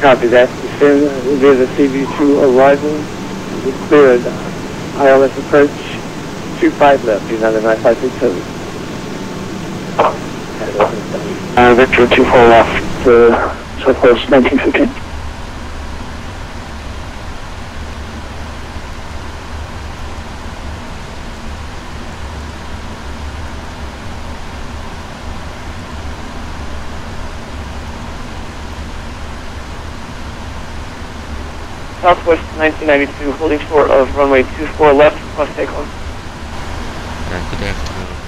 Copy that. Descend via the CV2 arrival. We cleared ILS approach 25 left, United 9567. Victor 24 left, Southwest 1915. Southwest 1992, holding short of runway 24 left, plus take on. Good afternoon,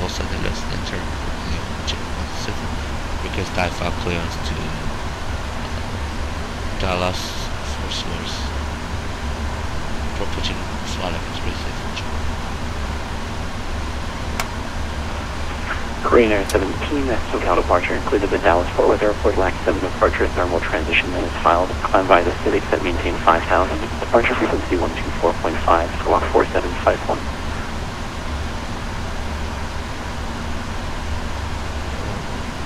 Los Angeles Center, request IFR clearance to Dallas, Fort Worth. Proportion flight is ready. Korean Air 17, that's SoCal departure, included the Dallas Fort Worth Airport, LAX 7 departure, thermal transition that is filed. Climb by the civics that maintain 5,000. Departure frequency 124.5, squawk 4751.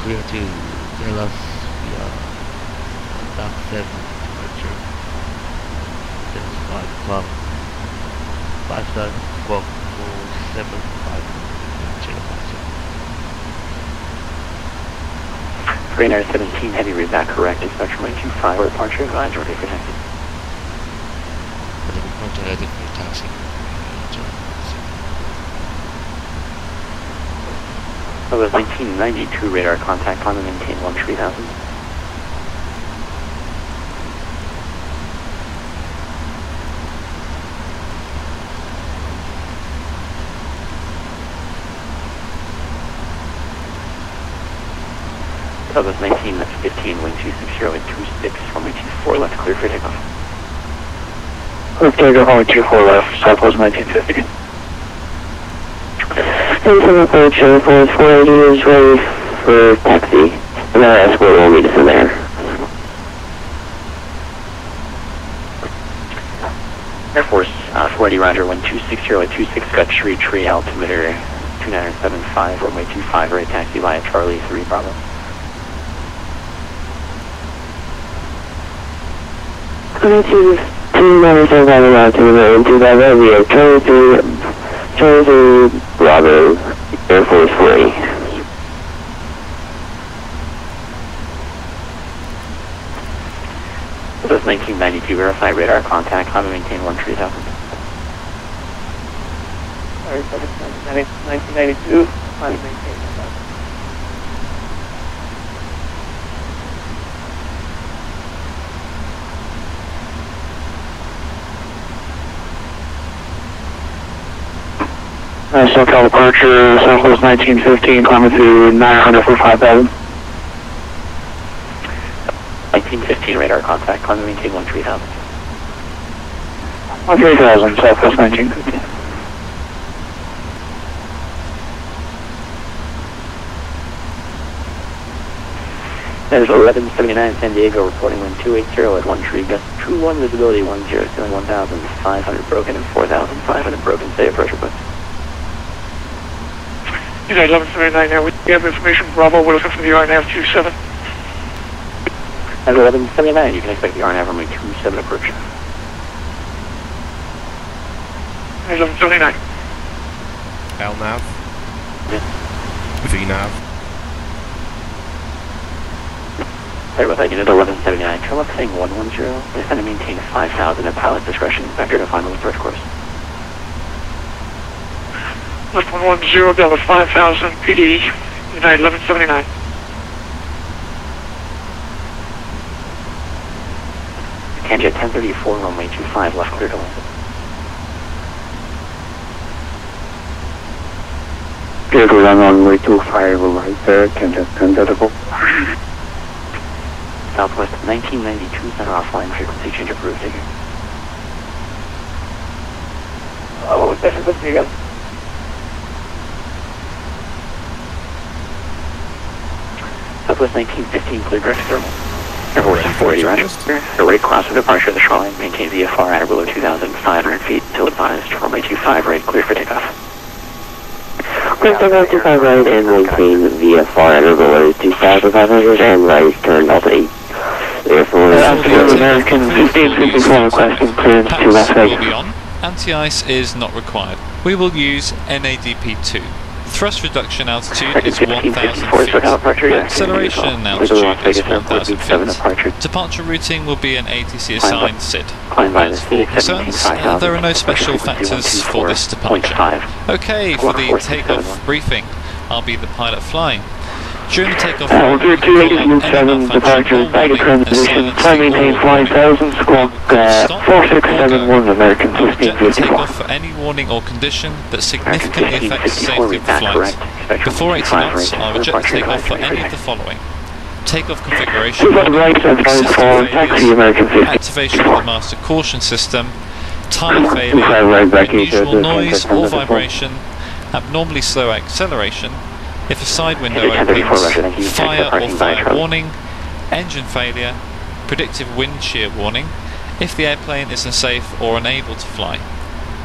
Clear to Dallas via Dock 7 departure. 75 club. 5,000 squawk 4751. Korean Air 17, heavy read back correct, inspection range 25, departure, glide, ready for taxi. Ready for taxi. That was 1992 radar contact, climb and maintain 13,000. Southwest 19, left 15, wing 260 and 26, runway 24 left, clear for takeoff. Clear for takeoff, runway 24 left, Southwest 1950. 87 approach, Air Force 480 is ready for taxi, and that escort will meet us in there. Air Force 480, roger, wing 260 and 26, got tree, altimeter 2975, runway 25, right taxi via Charlie 3, Bravo. Charlie 3, Bravo, Air Force 480. Southwest 1992, verify radar contact, climb and maintain 13,000. 1992, climb and maintain 13,000. SoCal departure, Southwest 1915, climbing through 900 for 5,000. 1915 radar contact, climbing maintain 13,000. 13,000, Southwest 1915. There's 1179 San Diego reporting wind 280 at 1 tree, gust 21, visibility 10, ceiling 1,500 broken and 4,500 broken, state of pressure books. United 1179 now, we have information, Bravo, we're looking for the RNAV 27. At 1179, you can expect the RNAV runway 27 approach. United 1179. LNAV. Yes. VNAV. Sorry about that, Unit 1179, trail up saying 110, descend and maintain 5,000 at pilot discretion, vector to final approach course. Lift 110, Delta 5000, PD, United 1179. Canjet 1034, runway 25, left clear to land. Clear to land on runway 25, right there, Canjet 1034. Southwest 1992, center offline, frequency change approved. What was that frequency again? Southwest 1915, clear direct thermal. Air Force 480, roger. Right cross of departure of the shoreline, maintain VFR at or below 2,500 feet until advised. Runway 25 right, clear for takeoff. Clear for takeoff 25 right and maintain VFR at or below 2,500 and rise turn delta 8. American 1554 requesting clearance to Las Vegas. Will be on. Anti-ice is not required. We will use NADP2. Thrust reduction altitude is 1,000 feet. Acceleration altitude is 1,000 feet. Departure routing will be an ATC assigned SID. As for concerns, there are no special factors for this departure. Okay, for the takeoff briefing, I'll be the pilot flying. During the takeoff, departure, baggage transmission, time maintained flying 1000, squad 4671, American 1554. Take off for any warning or condition that significantly affects the safety of the flight. Before 80 knots, I'll reject the takeoff for any of the following. Takeoff configuration, system failures, activation of the master caution system, tire failure, unusual noise or vibration, abnormally slow acceleration, if a side window opens, fire or fire warning, engine failure, predictive wind shear warning, if the airplane is unsafe or unable to fly.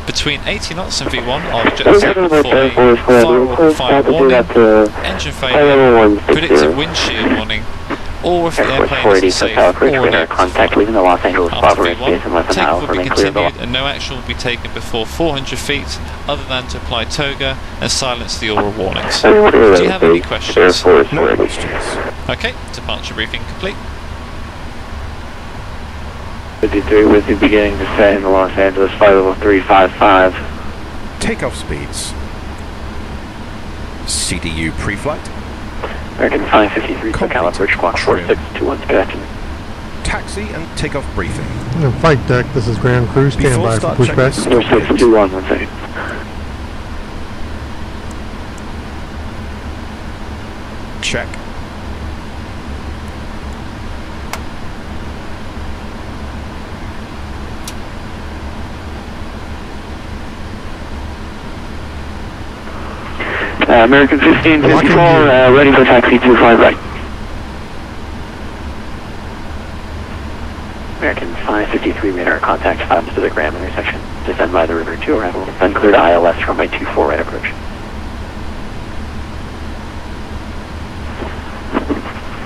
Between 80 knots and V1 I'll reject takeoff for a fire or fire warning, engine failure, predictive wind shear warning, or if the airplane is unsafe or unable to fly. After V1, takeoff will be continued and no action will be taken before 400 feet other than to apply toga and silence the oral warnings. Do you have any questions? No questions. Okay, departure briefing complete. 53 with you beginning descent in Los Angeles, flight level 355. Takeoff speeds. CDU pre-flight. American 553, SoCal approach, squawk 4621, good afternoon. Taxi and takeoff briefing. Flight deck, this is ground crew, stand by for pushback. 4621, 1 second. Check. American 1554, ready for taxi 25 right. American 553, made our contact 5 Pacific Ram intersection. Descend by the river 2 arrival. Then clear to ILS from my 24 right approach.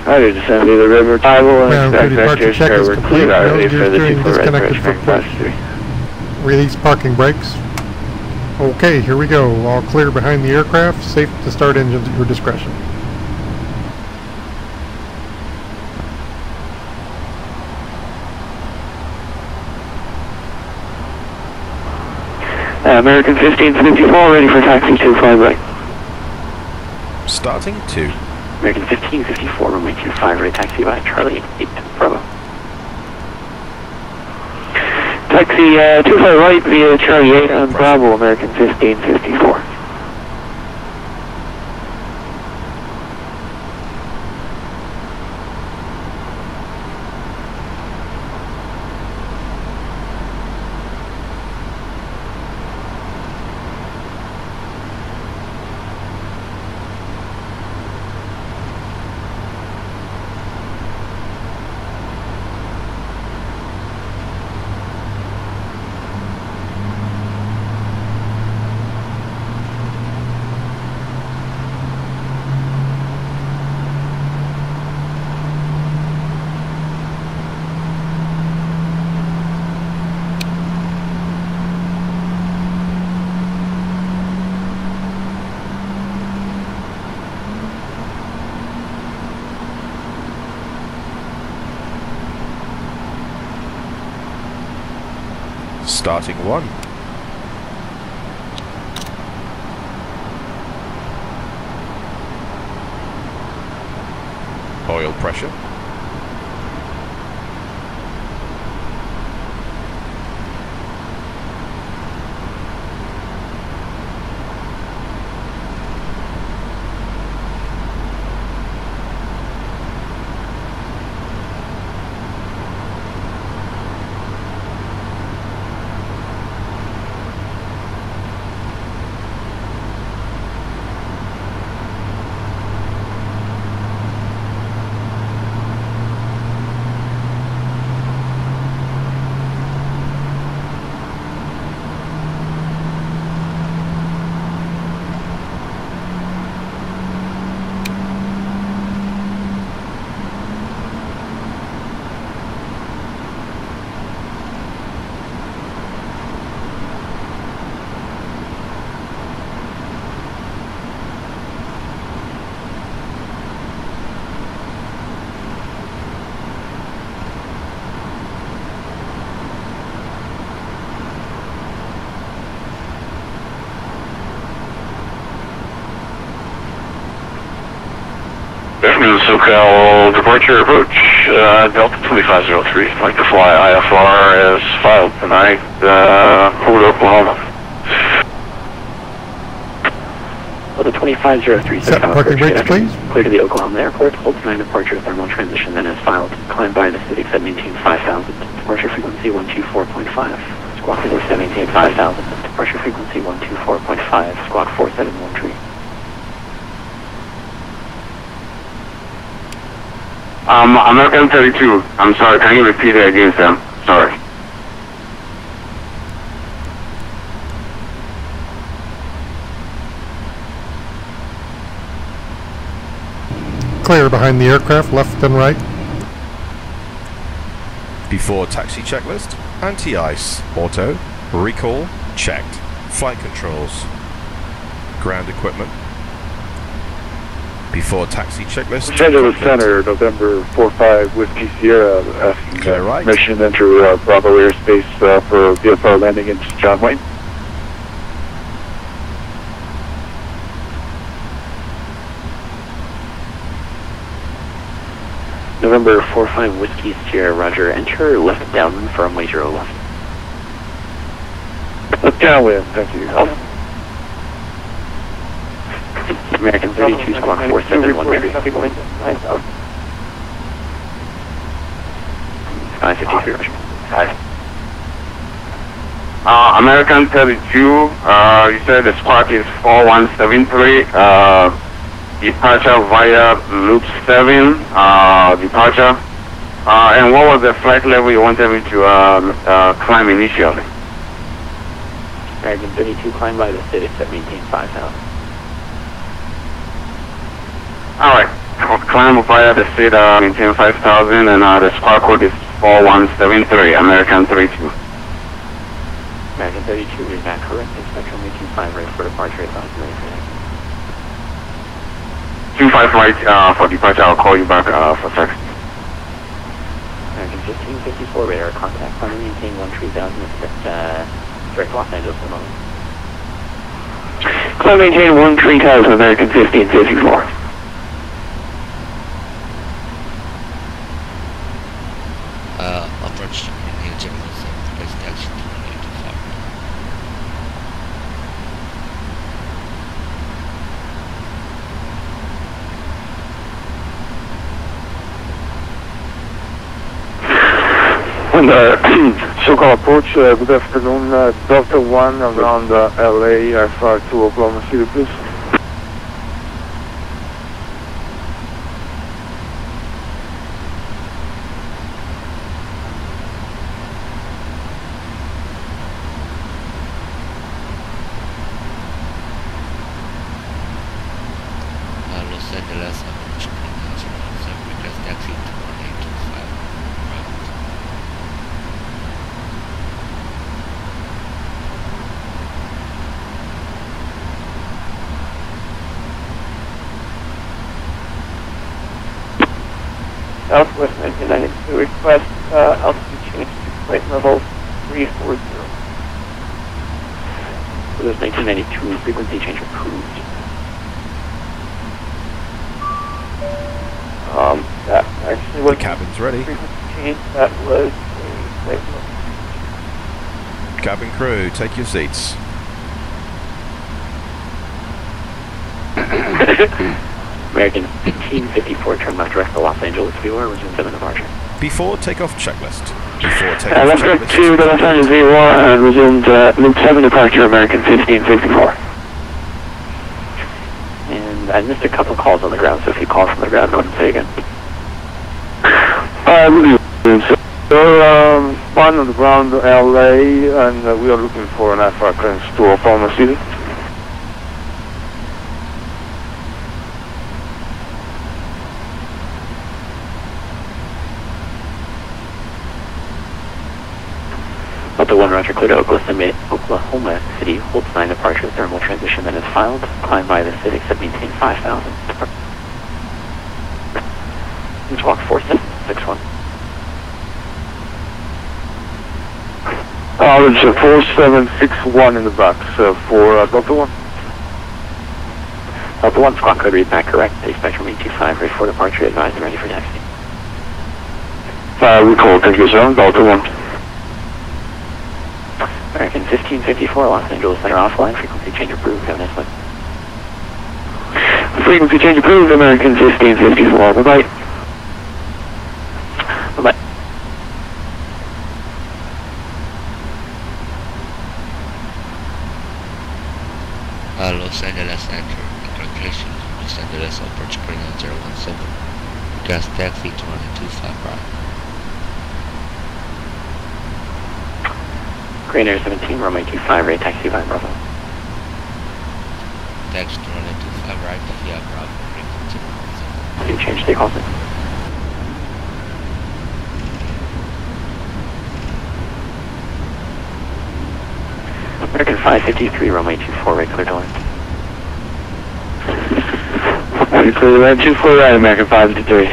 Roger, descend by the river arrival and expect vectors forward clear ready for the 24 right approach. Release parking brakes. Okay, here we go. All clear behind the aircraft. Safe to start engines at your discretion. American 1554, ready for taxi 25 right. Starting to. American 1554, runway 25 right, taxi by Charlie 8 Bravo. Taxi 25 right via Charlie 8 on Bravo, American 1554. Starting one. Oil pressure. Afternoon, SoCal Departure Approach, Delta 2503. I'd like to fly IFR as filed tonight over to Oklahoma. Delta 2503, SoCal Parking brakes, please. Clear to the Oklahoma airport, hold tonight departure thermal transition, then as filed. Climb by the city 785,000, departure frequency 124.5. Squawk 785,000, departure frequency 124.5, squawk 471 tree. I'm at M32. I'm sorry, can you repeat it again, Sam? Sorry. Clear behind the aircraft, left and right. Before taxi checklist, anti-ice, auto, recall, checked. Flight controls, ground equipment. Before taxi checklist. Los Center, November 45 with Sierra. Right. Mission enter Bravo airspace for VFR landing into John Wayne. November 45 Whiskey Sierra, Roger. Enter left downwind firm way 0 left. Left downwind, thank you. Oh. American 32 squawk 471. 953, Roger. American 32, you said the squawk is 4173, departure via loop 7, departure. And what was the flight level you wanted me to climb initially? American 32, climb by the city 17,500. Alright, climb via the seat, maintain 5,000, and the squawk code is 4173, American 32. American 32 is not correct, inspection maintain 5 right for departure, 25 right for departure, I'll call you back for taxi. American 1554 radar contact, climb maintain 13000, expect direct Los Angeles at the moment. Climb maintain 13000, American 1554. Approach in New Germany, place taxi 2825. On the SoCal approach, good afternoon, Delta 1 around LA, IFR to Oklahoma City, please. Southwest United, we request altitude change to flight level 340. So there's 1992, frequency change approved. That actually was the cabin's ready. Frequency change, that was a flight level. Cabin crew, take your seats. American 1554, turn left direct to Los Angeles VOR, resume 7 departure. Before takeoff checklist. Before takeoff left direct to the Los Angeles VOR and resumed loop 7 departure, American 1554. And I missed a couple calls on the ground, so if you call from the ground, go ahead and say again. So, one on the ground, LA, and we are looking for an IFR clearance to Oklahoma City. Roger, clear to Oklahoma City, hold sign departure, thermal transition that is filed, climb by the city, except maintain 5,000. Let's walk 4761. It's 4761 in the box for Delta 1. Delta 1, squad code read back correct. Take spectrum E25, ready for departure, advised ready for taxi. Recall, take zone, Delta 1. American 1554, Los Angeles Center offline, frequency change approved, have a nice one. Frequency change approved, American 1554, bye-bye. Bye-bye. Los Angeles Center, congratulations, Los Angeles Approach, Korean Air 017, gas taxi 2255. Korean Air 17, runway 25, right, taxi 5, Bravo. Taxi 2255, right, via Bravo, frequency 117. You change the call. American 553, runway 24, right, clear to land. Clear to land, 24 right, American 553.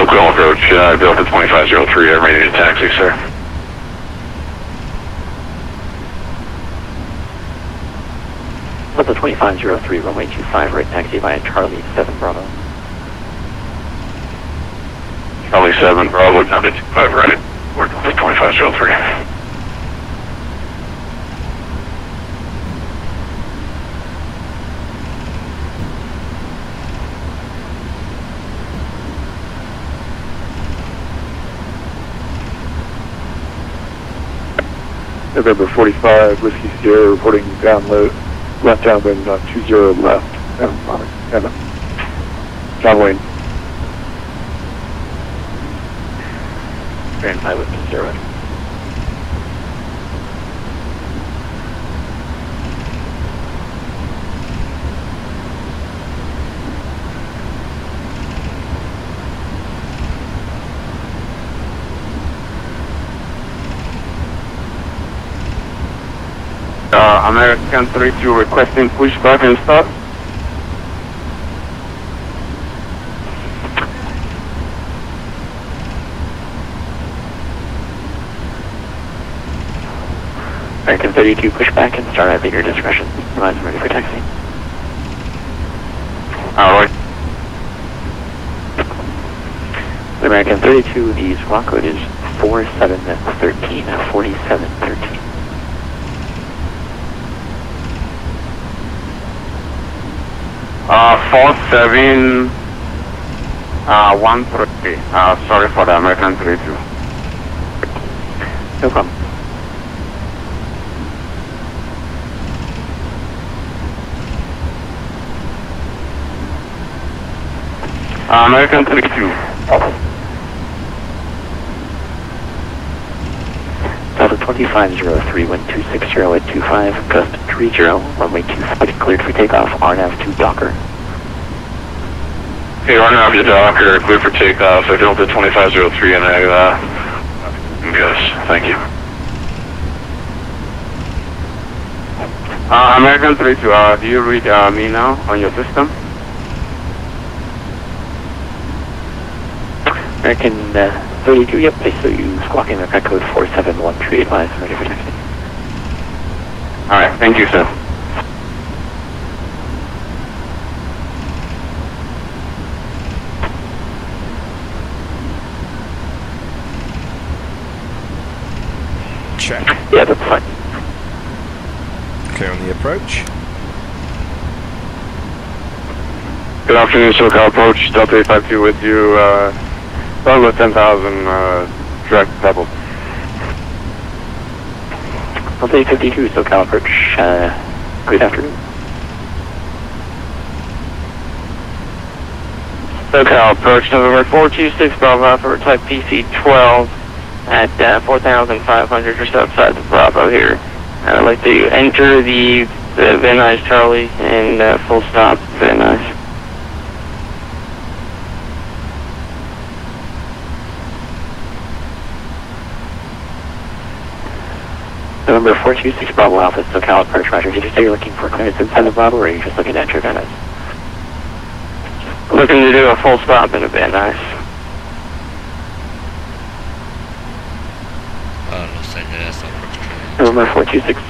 Oklahoma Approach, Delta 2503, I'm ready to taxi, sir. Delta 2503, runway 25, right, taxi via Charlie 7 Bravo. Charlie 7, Bravo, down to 25 right, we're 2503. November 45, Whiskey Sierra reporting down low, left downwind on 20 left, John Wayne. Grand pilot to 0. American 32 requesting pushback and stop. American 32, push back and start at your discretion. Advise ready for taxi. Alright. American 32, the squad code is 4713, 4713. Sorry for the American 32. No problem. American 32. Delta 2503, wind 260 at 25, gust 30, runway 25, cleared for takeoff, RNAV 2 Docker. Hey, RNAV to Docker, cleared for takeoff, I Delta 2503 and I, gust, thank you. American 32, do you read me now on your system? American 32, yep, I saw you squawking at code 4713, advise ready for taxi. Alright, thank you, sir. Check. Yeah, that's fine. Clear on the approach. Good afternoon, SoCal Approach, Delta 852 with you, Bravo 10,000, direct double. Delta 852, SoCal Approach, good afternoon. SoCal Approach, November 426, Bravo Alpha, type PC-12 at 4,500 just outside the Bravo here. I'd like to enter the Van Nuys Charlie and full stop Van Nuys. Number 426 Bravo Alpha, SoCal Approach, Roger. Did you say you're looking for clearance inside the Bravo, or are you just looking at your Van Nuys? Looking to do a full stop in a Van Nuys. Los Angeles November 426.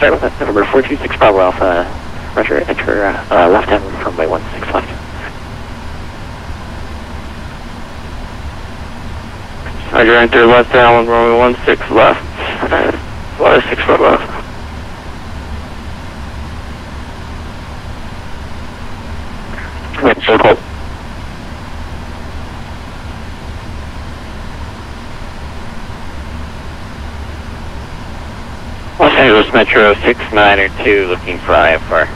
Sorry about that. November 426, Bravo Alpha. Roger, enter left hand from by 16 left. Roger, enter left down runway 16 left. 16 right left. SoCal. Los Angeles Metro 6902, looking for IFR.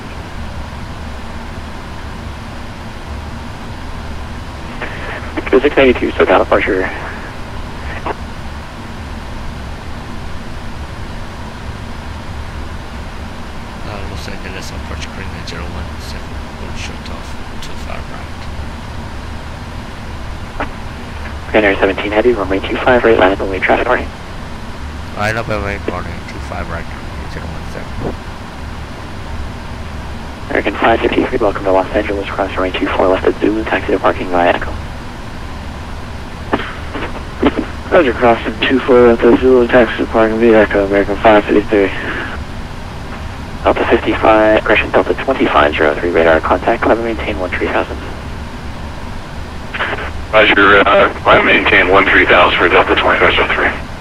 Metro 692, SoCal departure. Los Angeles Approach, Korean Air 017, will shut off to far right. Korean Air 17 heavy, runway 25 right, line up and wait traffic warning. Line up and wait warning, 25 right, 017. American 553, welcome to Los Angeles, cross runway 24 left at Zulu, taxi to parking via Echo. Roger, crossing 24 left at Zulu, taxi to parking via Echo, American 553. Delta 55, correction, Delta 2503 radar contact, climb and maintain 13000. Roger, climb and maintain 13000 for Delta 2503.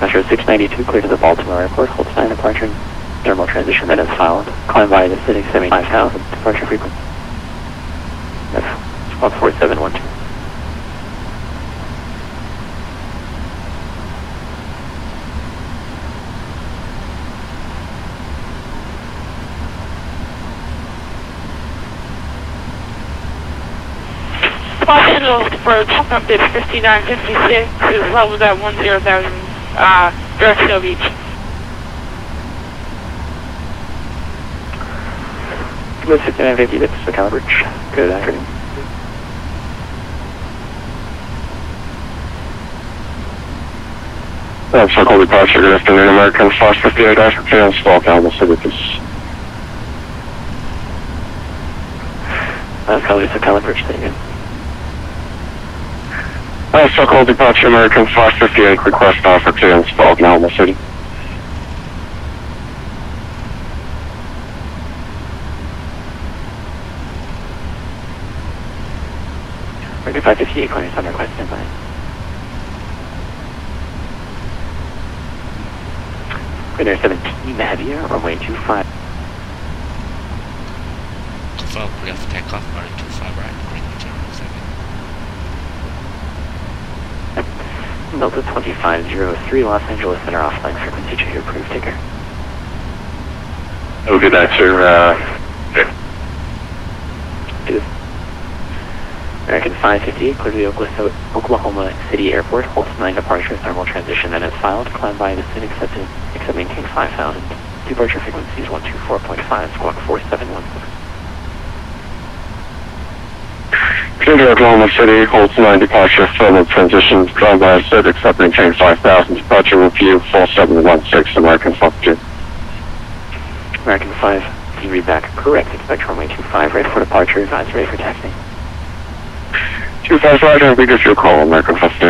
Metro 692, clear to the Baltimore airport, hold sign departure and thermal transition that is silent, climb via the city 75000, departure frequency. That's 14712. For Delta 5956 is leveled at 10,000, direct Seal Beach. Delta 5956, SoCal Bridge. Good afternoon. SoCal departure, good afternoon, American 558 Alpha Trans, SoCal, we'll see with this. SoCal Bridge, thank you. SoCal departure, American 558, request offer clearance for Oklahoma City. American 558, clearance on request, standby. Clear 17, heavy air, runway 25. Confirm, we have takeoff, runway 25 right. Delta 2503, Los Angeles Center, offline frequency to your approved ticker. Oh, good night, sir. Sure. American 558, clear to the Oklahoma City airport, hold 9 departure, thermal transition, and it's filed, climb by the SIN, except maintain 5000. Departure frequencies 124.5, squawk 4716. Clear to Oklahoma City, holds 9 departure, thermal transition, climb by SID, accept maintain 5000, departure review 4716, American 52. American 5, read back, correct, expect runway 25 right for departure, advise ready for taxi. 25 right, and we give you a call, American 52.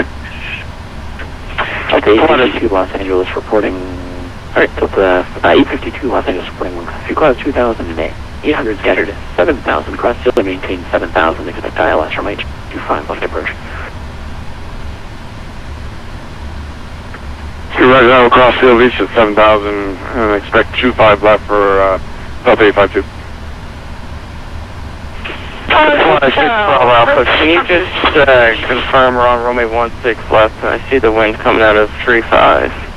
Okay, 852 Los Angeles reporting, alright, Delta, 852 Los Angeles reporting, you call 2000 today. 800 scattered, 7,000, cross still and maintain 7,000, expect ILS from H25 left approach. Right now, cross Seal Beach at 7,000 and expect 25 left for Delta 852. Can you just confirm we're on runway 16 left and I see the wind coming out of 35.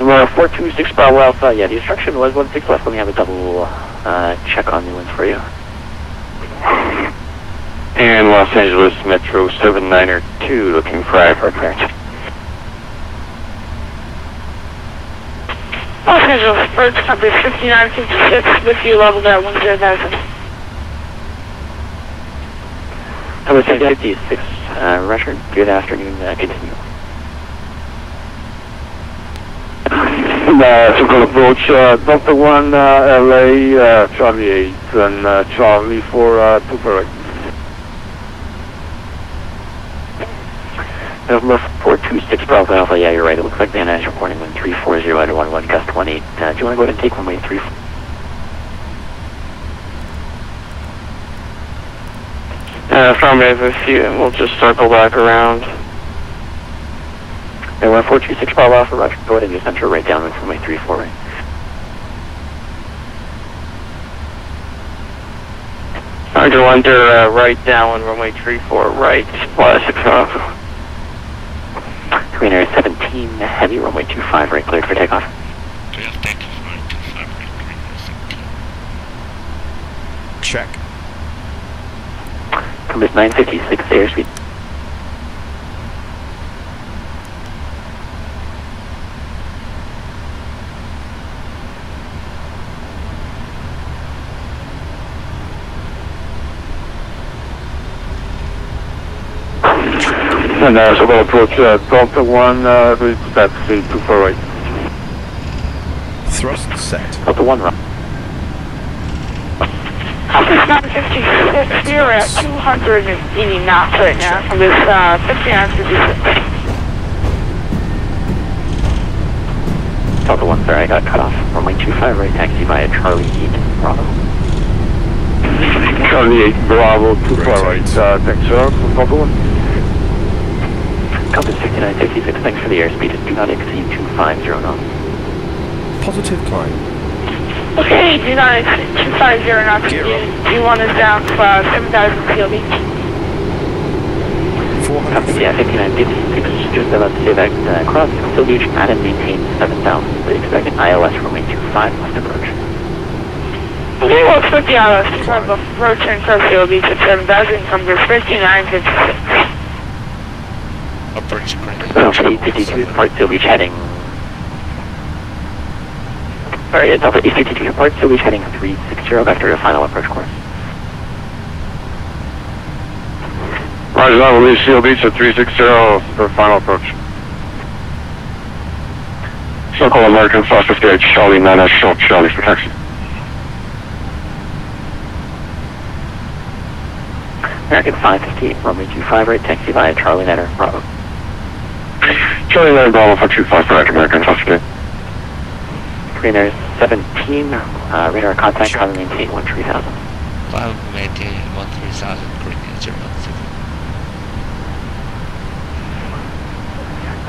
We're 426 Bravo Alpha, yeah, the instruction was 16 left, let me have a double check on the wind for you. And Los Angeles Metro 792, looking for IFR clearance. Los Angeles Approach, number 5956, with you leveled at 10,000. Number 756, Roger, good afternoon, continue. SoCal Approach, Delta 1, LA, Charlie 8, and Charlie 4, 2 correct. November 426 Bravo Alpha, yeah, you're right. It looks like the NIS reporting wind 340 at 11, gust 18. Do you want to go ahead and take runway 34? Affirmative, if you, we'll just circle back around. And 1426 Bravo Alpha, roger, go ahead and just enter right down runway 34 right. Under right down runway 34 right, plus 6 Korean Air 17, heavy runway 25 right, cleared for takeoff. Check. Compass 956, airspeed. And so we'll approach Delta 1, that's 248. Thrust set. Delta 1, run. Compass 956, steer at 280 knots right now. Compass 5956. Delta 1, sorry, I got cut off. Runway 25 right, taxi via Charlie 8, Bravo. Charlie 8, Bravo, 248, thanks sir, Delta 1. Compass 5956, thanks for the airspeed. Do not exceed 250 knots. Positive climb. Okay, do not exceed 250 knots. G1 is down for 7,000 PLB. Compass, yeah, 5956, just about to say that cross, Seal Beach, at and maintain 7,000. We expect an ILS runway 25 must approach. Okay, we'll expect the ILS to kind of approach and cross Seal Beach at 7,000, compass 5956. Approach E52 Part Seal Beach heading. Sorry, it's over E52 Part Seal Beach heading 360 back to your final approach course. Roger, that will leave Seal Beach at 360 for final approach. Circle American 558 Charlie 9S short Charlie for taxi. American 558, runway 25 right, taxi via Charlie 9 Bravo. Charlie 9 Bravo 425 right, American 558. Korean Air 17, radar contact, climb and maintain 13000. Climb and maintain 13000, Korean Air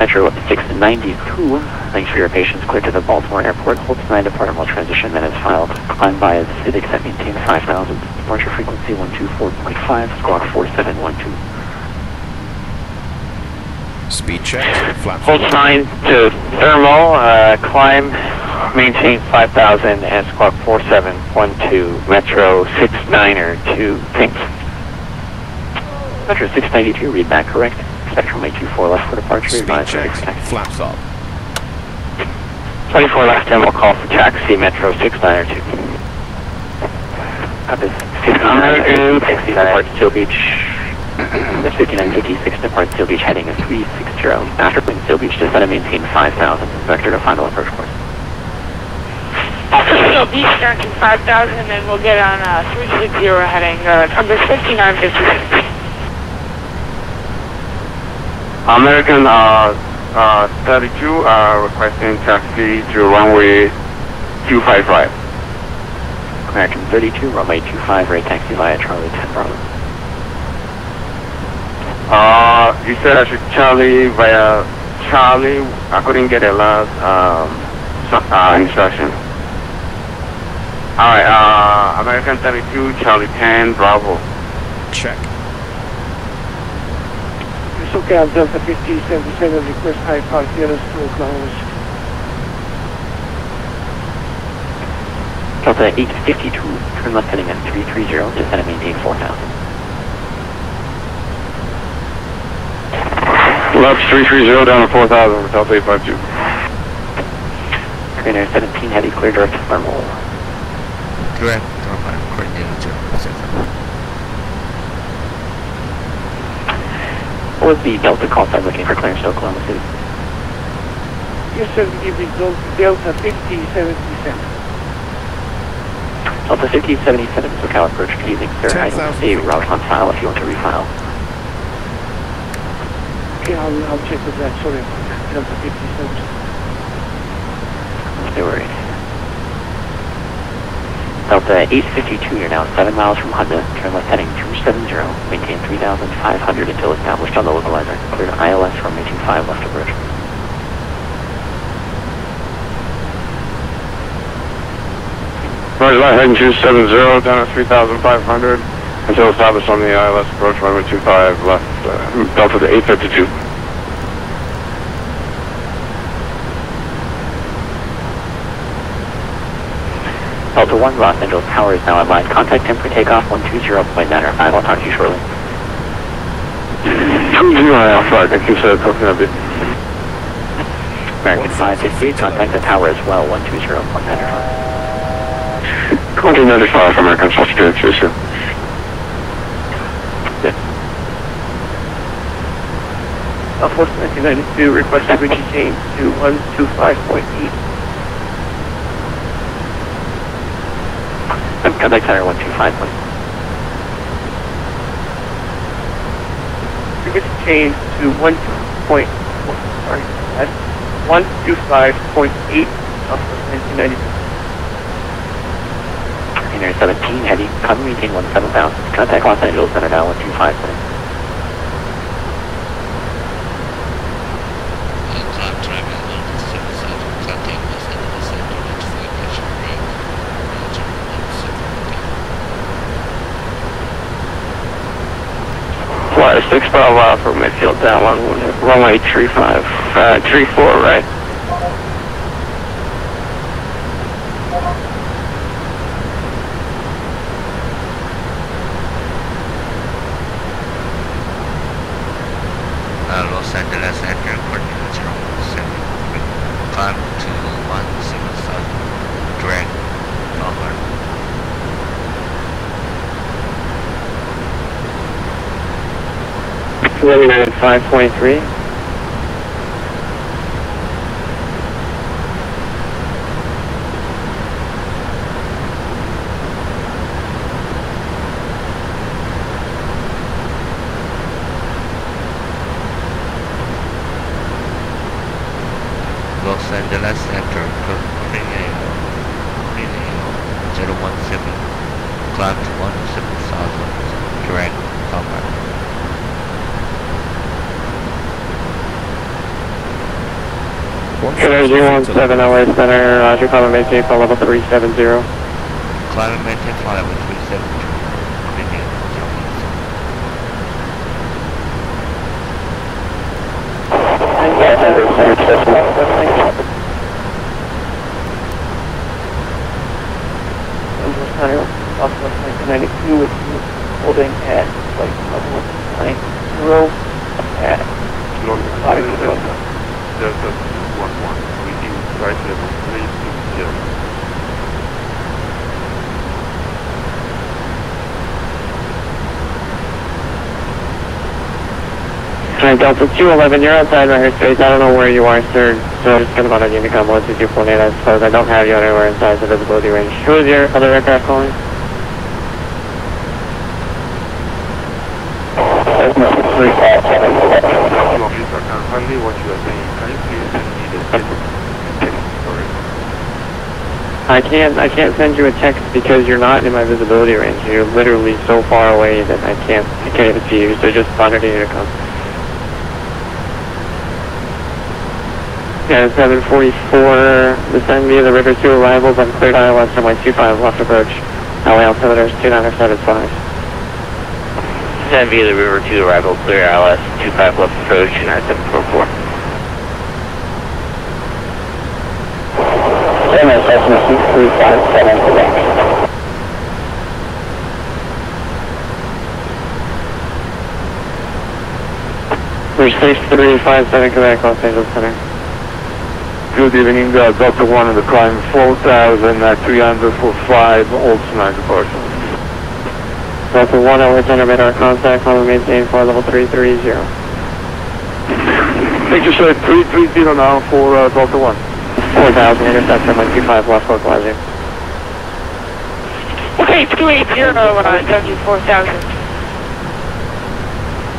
016. Metro 692, thanks for your patience, clear to the Baltimore Airport, hold 9 departmental transition minutes filed, climb via civics at maintain 5000. Departure frequency 124.5, squawk 4712. Speed check. Hold 9 to thermal, climb, maintain 5000 and squawk 4712, Metro 692, thanks. Metro 692, read back correct. Spectrum 824 left for departure. Speed check. Flaps up. 24 left, and we'll call for taxi, Metro 692. Compass 5956 depart Seal Beach. 5956 depart Seal Beach heading is 360. After wind Seal Beach, descend and maintain 5000. Vector to final approach course. After Seal Beach, down to 5000, and we'll get on 360 heading compass 5956. American 32 are requesting taxi to runway 25 right. American 32, runway 25 right, taxi via Charlie 10 Bravo. You said I should Charlie via Charlie. I couldn't get a last instruction. Alright, American 32, Charlie 10 Bravo. Check. SoCal Delta 5077 request IFR clearance to Oklahoma City. Delta 852, turn left heading at 330, descend and maintain 4000. Left 330 down to 4000 with Delta 852. Korean Air 17, heavy clear direct to thermal. Direct thermal, Korean Air 016. What was the Delta call sign looking for clearance to Oklahoma City? Yes sir, we give results Delta 5077. Delta 5077, SoCal approach, please sir. I don't see route on file if you want to refile. Okay, I'll I'll check with that for you. Delta 57. No worries. Delta 852, you're now 7 miles from Honda. Turn left heading 270. Maintain 3,500 until established on the localizer. Clear to ILS from 185 left approach. Right, heading 270, down at 3,500 until established on the ILS approach, runway 25 left, Delta to 852. Delta 1, Los Angeles Tower is now in line. Contact him for takeoff 120.9 or 5. I'll talk to you shortly. 20 Alpha, I think you said something of it. American 553, contact the tower as well, 120.9 or 5. 2095 from American South Street, sure. Yeah. Air Force 1992 request to reach change to 125.8. Contact Center 125.8. Request change to 125.8 of 1992. 17, heading, come maintain 17,000. Contact Los Angeles Center now 125. Flight 6 mile out from midfield down runway 35, 34 right. United 5.3. Los Angeles Center, Korean Air, 017, climb to 17,000, direct cover. Energy 17 LA Center, Roger, climb and maintain flight level 370. Climb and maintain flight level 370. Delta 211, you're outside my airspace. I don't know where you are, sir. So I'm just going to bother Unicom 122.8. I suppose I don't have you anywhere inside the visibility range. Who is your other aircraft calling? I can't send you a text because you're not in my visibility range. You're literally so far away that I can't even see you. So just bother Unicom. Yeah, 744, descend via the river 2 arrivals, I'm cleared ILS runway 25 left approach, LAL Southerners 2975. Descend via the river 2 arrival, clear ILS 25 left approach, United 744. We're 6357 Quebec, Los Angeles Center. Good evening, Delta 1 on the climb 4,300 for 5 old tonight departure. Delta 1, I'll generate our contact, climb and maintain flight level 330. Make your side 330 now for Delta 1. 4,000 interceptor, 125 left localizer. Okay, 280 on Delta 4,000.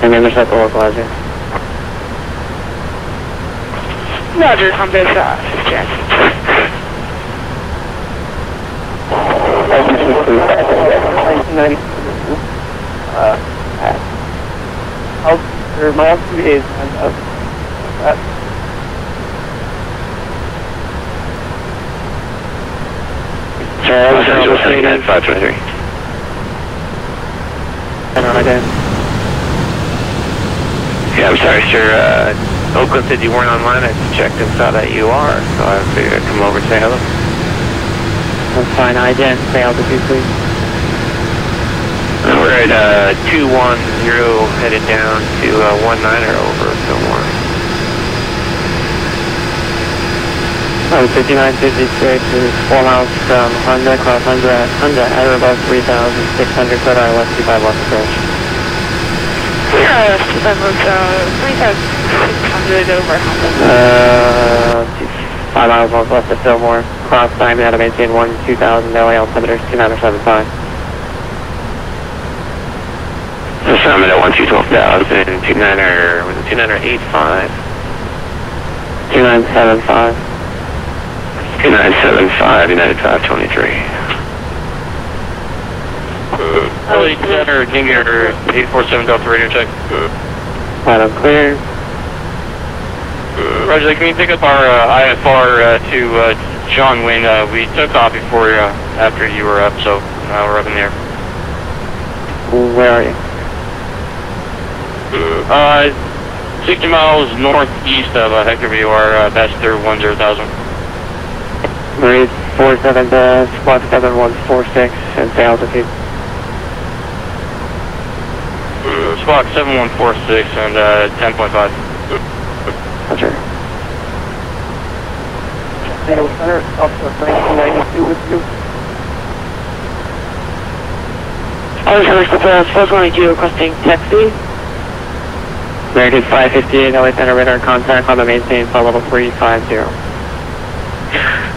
And intercept the localizer. Roger, on this side, Jackson. My altitude is Los Angeles Center, 9523. Yeah, I'm sorry, sir. Oakland said you weren't online. I checked and saw that you are, so I figured I'd come over and say hello. That's fine. IDEN, say altitude, please. We're at 210, headed down to 19 or over, so more. Oh, 5953 to 4 miles from Honda, cross Honda, air above 3,600 foot, ILS 251 approach. Yeah, that was 3,600 over Honda. 5 miles northwest of Fillmore, cross time out of maintain 1,2000 LA altimeters, 2975. The summit at 1,212,000, 29er, was it 2985? 2975. 975, United 523. Charlie Center, can you get 847 Delta radio check? Right, I'm clear. Roger, can you pick up our IFR to John Wayne? We took off before, after you were up, so now we're up in the air. Where are you? 60 miles northeast of Hector VOR, Bastor 10,000. Read 47146 and say altitude. Squawk 7146 and 10.5. Roger. Data Center, also 1992 with you. Other service with 422 requesting taxi. American 558, LA Center radar contact on the maintain flight level 350.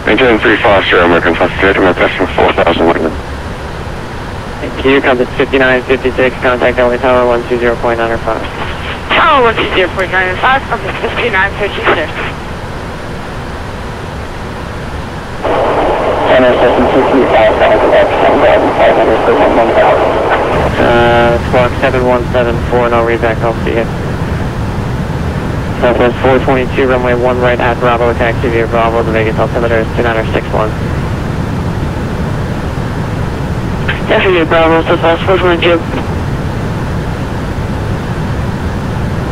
Maintain 350, American 558, I'm approaching 4,000 London. Thank you, compass 5956, contact LA Tower 120.95. Tower 120.95, compass 5956. Intersection 65,500, squawk 7174, no read back, I'll see you. Southwest 422, runway 1 right at Bravo, taxi via Bravo, the Vegas altimeter is 2961. Taxi via Bravo, Southwest 422.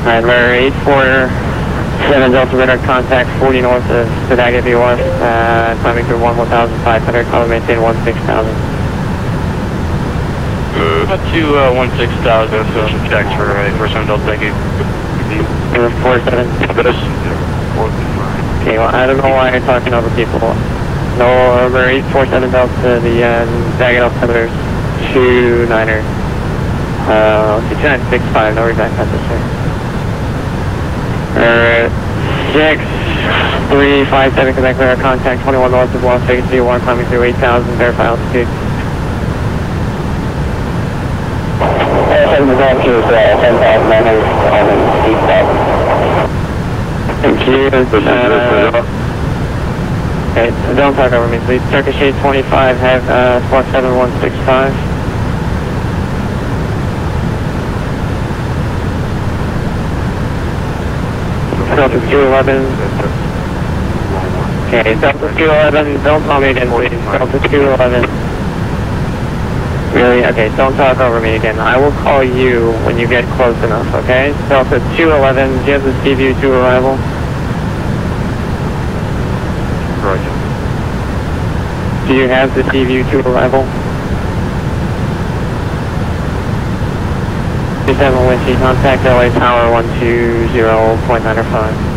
Alright, we're 847 Delta radar contact 40 north of Sedaga VOR, climbing through 1,500, call and maintain 16,000. Up to 16,000, so checks for 847 Delta, thank you. 4-7. Okay, well, I don't know why you're talking over people. No, over 847 Delta, the Daggett altimeter 29er. 2965, no reback at this here. 6357 Quebec radar contact 21 north of Las Vegas, V1 climbing through 8,000, verify altitude. 10,900. Thank you. Okay, don't talk over me, please. Turkish 825, have squawk 7165. Delta 211. Okay, Delta 211, don't call me again, please. Delta 211. Really? Okay, don't talk over me again. I will call you when you get close enough, okay? Delta 211, do you have the sea view to arrival? Roger. Do you have the sea view to arrival? 27 Whiskey, contact LA Tower 120.95.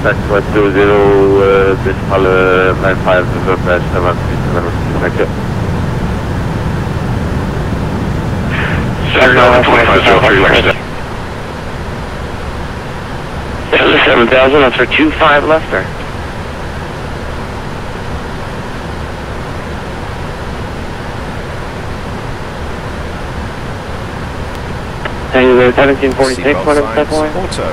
Southwest 20, decimal 95, dash 737. Southwest 2503, left. Delta 7000, that's for 25 left there. Hangar 1746, what is that point? Auto.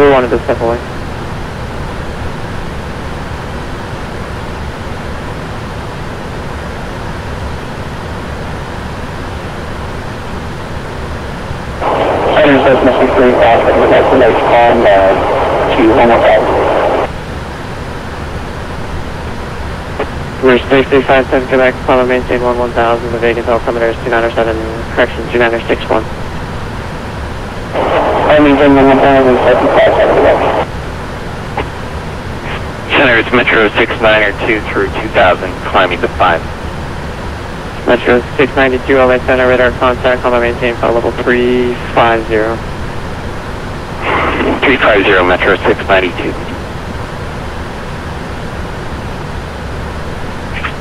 Who wanted to step away? Route 6357, Quebec, Plumber, maintain 11000, the Vegas altimeter is 2907, correction, 2961. I mean, 11000, 757, Quebec. Centers, Metro 6902 through 2000, climbing to 5. Metro 692, LA Center, radar contact, Plumber, maintain flight level 350. 350, Metro 692.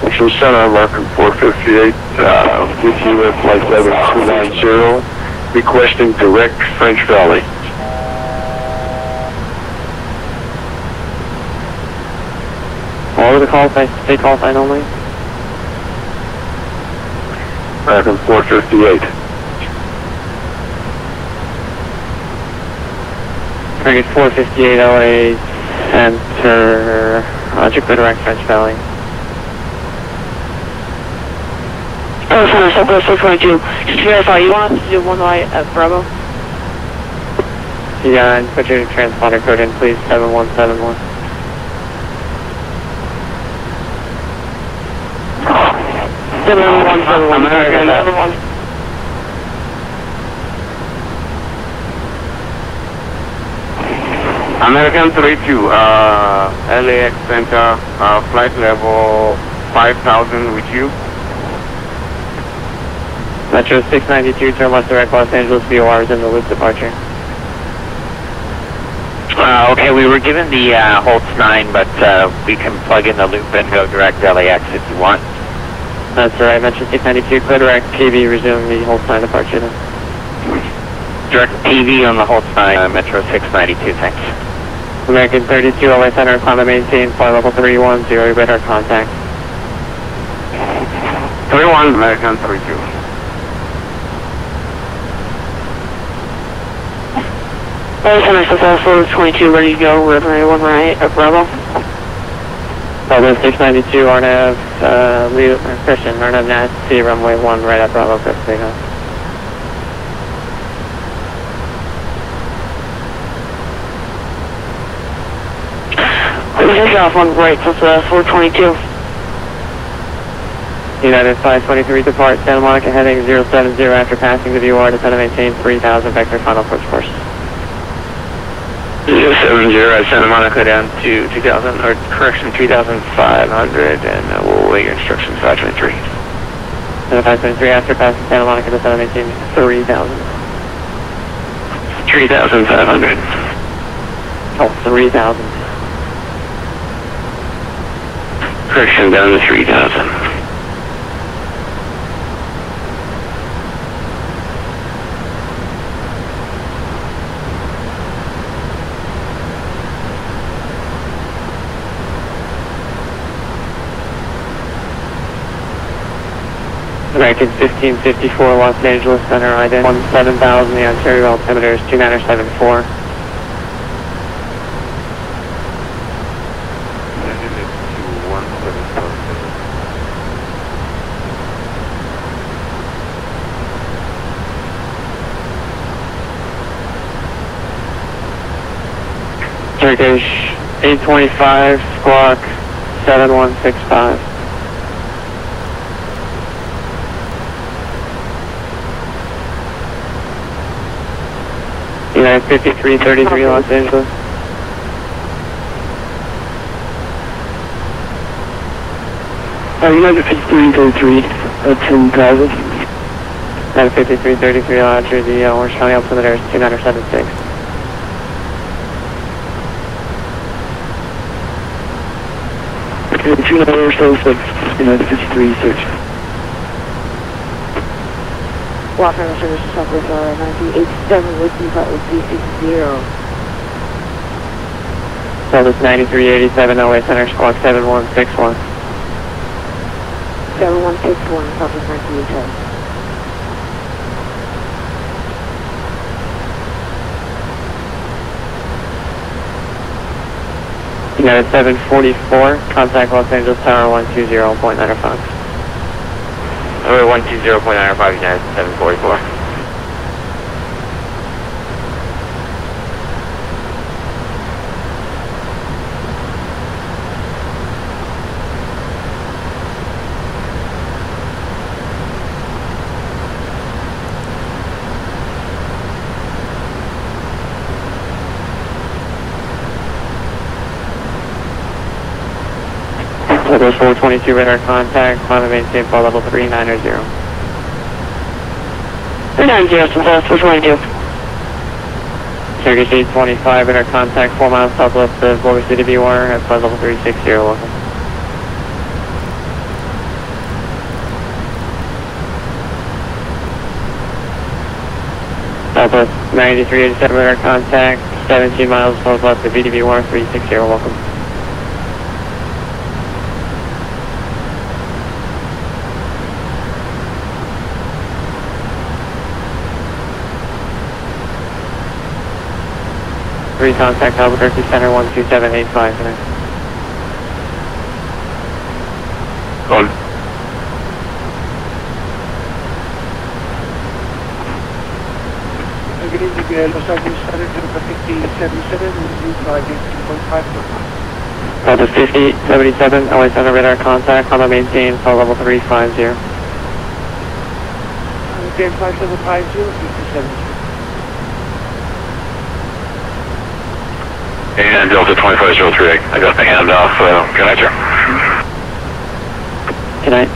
Metro Center, marker 458, with you at flight 7290, requesting direct French Valley. What were the call signs? State call sign only? Marker 458. Target 458 LA Center, Jupiter direct French Valley. Oh, sorry, Southwest 622. Just to verify, you want us to do one light at Bravo? Yeah, and put your transponder code in, please, 7171. American 32, LAX Center, flight level 5000 with you. Metro 692, turn left direct Los Angeles, VOR is in the loop departure. Okay, we were given the Holtz 9, but we can plug in the loop and go direct LAX if you want. That's right, Metro 692, clear direct PV, resume the Holtz 9 departure then. Direct PV on the Holtz 9, Metro 692, thanks. American 32, LA Center, climb and maintain, flight level 310, radar contact. 31, American 32. Center Southwest 22, ready to go, we're ready one right at Bravo. Bravo 692, RNAV, lead, Christian, RNAV NASC, runway 1 right at Bravo, Christian. This is off on right, Southwest 422. United 523, depart Santa Monica, heading 070 after passing the VOR, descend and maintain 3000 vector final approach course. 070 at Santa Monica down to 2000, or correction, 3500, and we'll await your instructions, 523. And 523 after passing Santa Monica to Santa Monica, 3000. 3500. Oh, 3000. Correction, down to 3000. American 1554, Los Angeles Center, ident 17000, the Ontario altimeter is 2974. Turkish 825, squawk 7165. United 5333, Los Angeles. United 5333 at 10,000. United 5333, Roger, the Orange County altimeter is 2976. Okay, 2976, United 5333. Walk on the service to Southwest RN 1987, listing flight with 360. Southwest 9387, LA Center, squawk 7161. 7161, one Southwest 1987. United 744, contact Los Angeles Tower 120.95. Over 120.95, United 744. Echo 422 radar contact, climb and maintain fall level 390. 390, Southwest 422. Circuit 825, radar contact, 4 miles southwest of Bowie City VOR at flight level 360, welcome. Southwest 9387, radar contact, 17 miles northwest of VDVOR 360, welcome. Contact Albuquerque Center 12785. Hold. Good evening, Los Angeles Center 5077, Delta 5077, LA Center radar contact, on the maintain, fall level 350. Maintain flight level 5077. And Delta 2503, I got the handoff, good night, sir. Good night.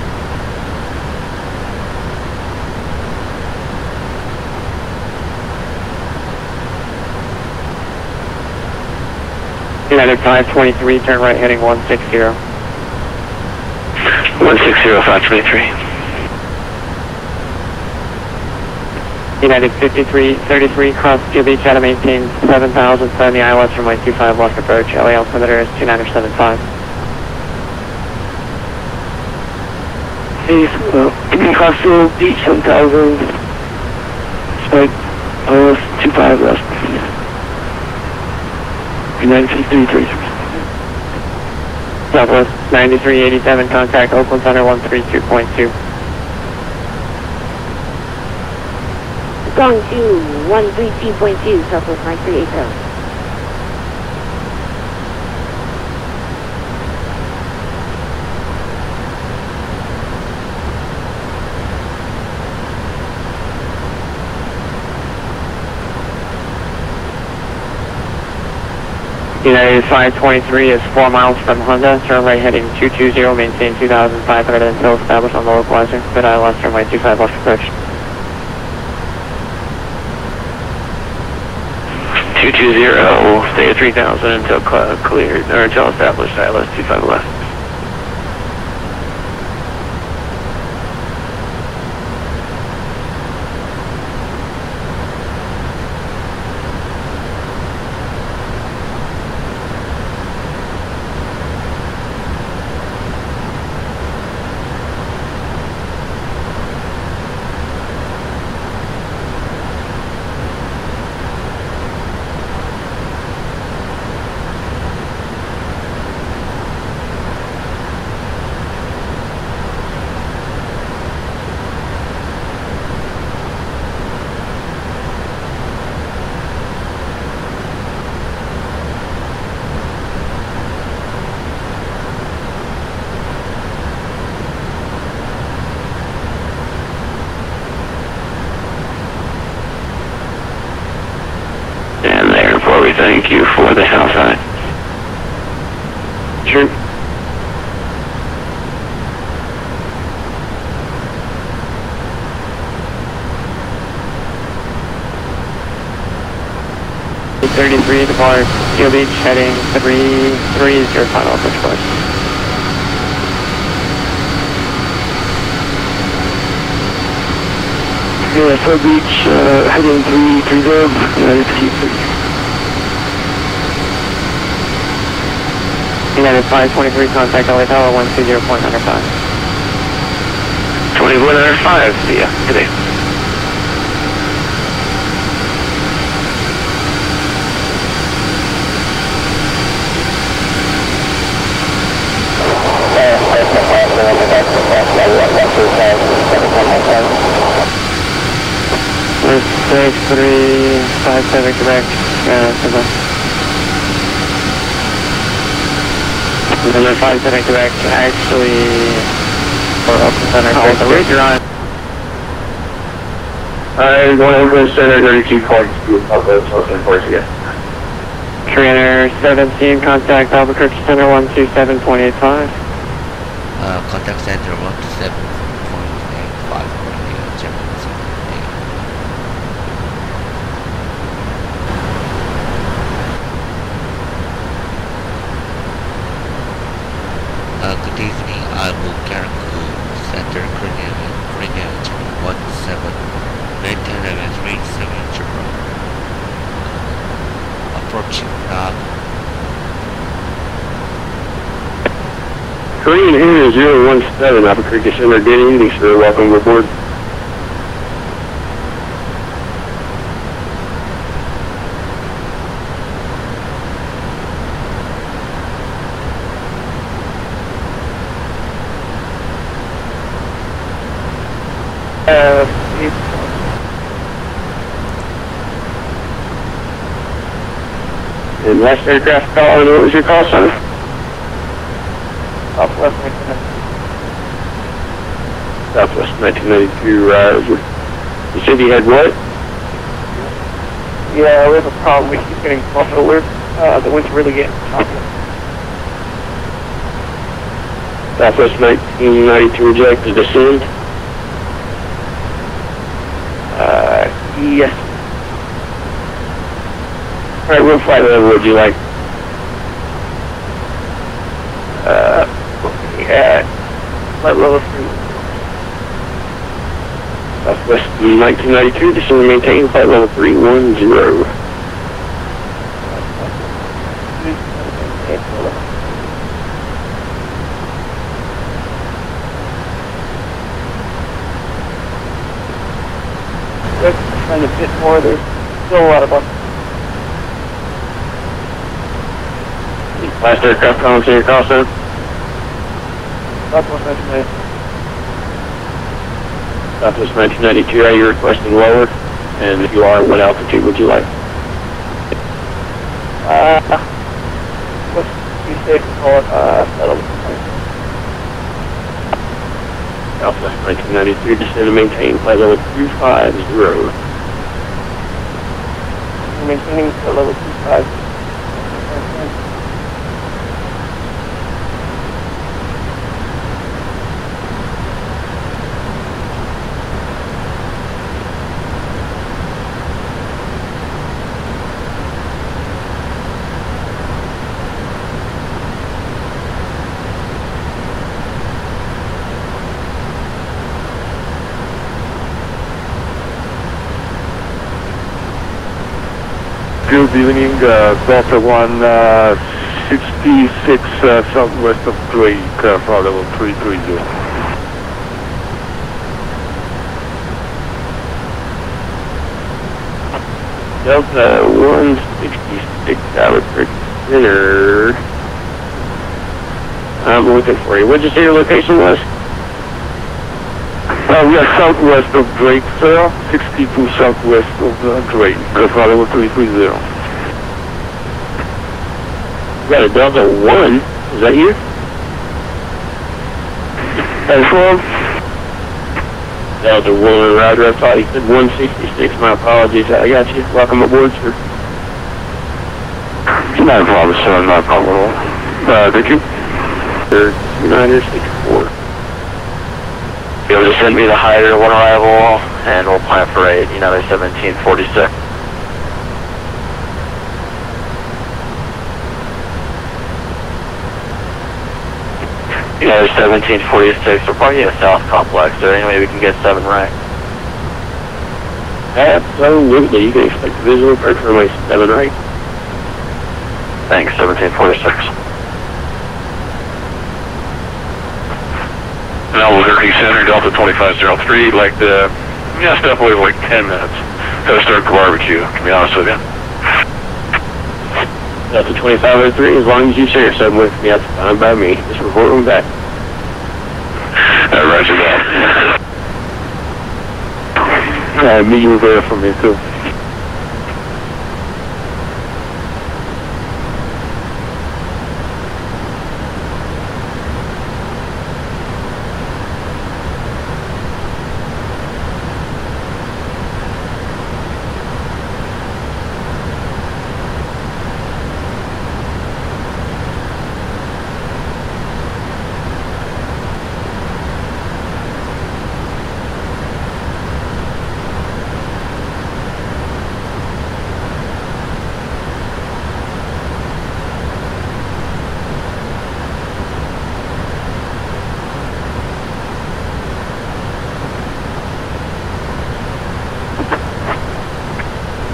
United 523, turn right heading 160. 160, 523. United 5333, cross Seal Beach, out of maintain 7,000, turn the ILS runway 25 left approach, LA altimeter is 2975. Hey, cross Seal Beach, 7,000, spike, ILS 25 left. United 5333. Southwest 9387, contact Oakland Center 132.2. Gong 2, 132.2, Southwest 9387. United 523 is 4 miles from Honda, turn right heading 220, maintain 2500 until established on the localizer, but I lost runway 25 left approach. 220, stay at 3000 until cleared, or until established, ILS 25 left. Thank you for the house high. Sure. It's 33 depart Seal Beach heading 33 is your final approach course. Yeah, Fort Beach heading 330, United 3. United 523, contact LA Tower 120.95. only 105 today. Let's take 357 Quebec, number 5 Center Quebec, actually, or Oakland Center, Quebec, the route you're on. I'm going to Oakland Center, 3242, Oakland Force again. Korean Air 17, contact Albuquerque Center, 127.85. Contact Center, 127. Good evening, Albuquerque Center, Korean 1797, approaching now. Korean Air 017, Albuquerque Center, good evening, sir, welcome aboard. Last aircraft call, and what was your call sign? Southwest 1992. Southwest 1992, you said you had what? Yeah, we have a problem. We keep getting false alerts. The wind's really getting choppy. Southwest 1992, would you like to descend? Yes. Alright, what flight level would you like? Flight level 3. Southwest 1992, descend and maintain flight level 310. Let's find a bit more, there's still a lot of us. Last aircraft calling to your call, sir. Southwest 1992. Southwest 1992, are you requesting lower? And if you are, what altitude would you like? Let's be safe and call it, settle. Southwest 1992, descend and maintain flight level 250. Maintaining flight level 250. Good evening, Delta 166, southwest of Drake, flight level 330. Delta 166, Albuquerque Center. I'm looking for you. What did you say your location was? We are southwest of Drake, sir. 62 southwest of Drake, flight level 330. We got a Delta 1, is that you? Delta 1, Roger, I thought you said 166, my apologies, I got you. Welcome aboard, sir. Not a problem, sir, not a problem at all. Did you? Sir, United 64. You'll just send me the higher one arrival, and we'll plan for a United 1746. Yeah, 1746, we're probably in a south complex, so anyway we can get 7 right. Absolutely, you can expect a visual approach from runway 7 right. Thanks, 1746. And Albuquerque Center, Delta 2503, like the, yeah, step away for like 10 minutes. Had a start for barbecue, to be honest with you. Delta 2503, as long as you share something with me, that's fine by me. Just report them back. Roger that. Yeah, meet you there for me too.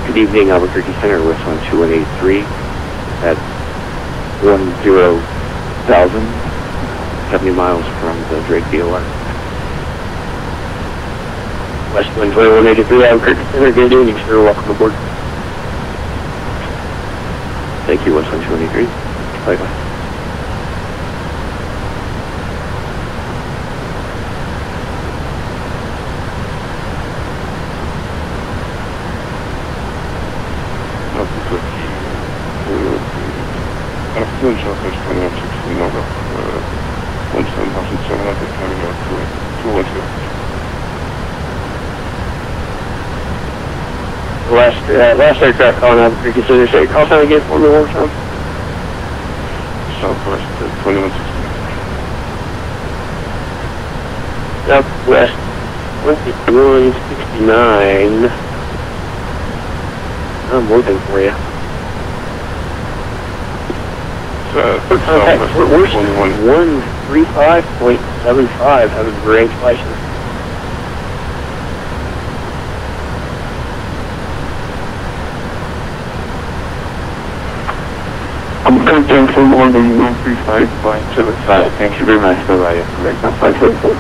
Good evening, Albuquerque Center, West 12183 at 10,000, 70 miles from the Drake VOR. West 12183, Albuquerque Center, good evening, sir. Welcome aboard. Thank you, West 12183. Bye-bye. Last aircraft calling Albuquerque Center, say call sign again for me one time. Southwest 2169. Southwest 2169. I'm working for you. Southwest 135.75. Have a great license. Jump from order 135.75. Thank you very much. Bye-bye.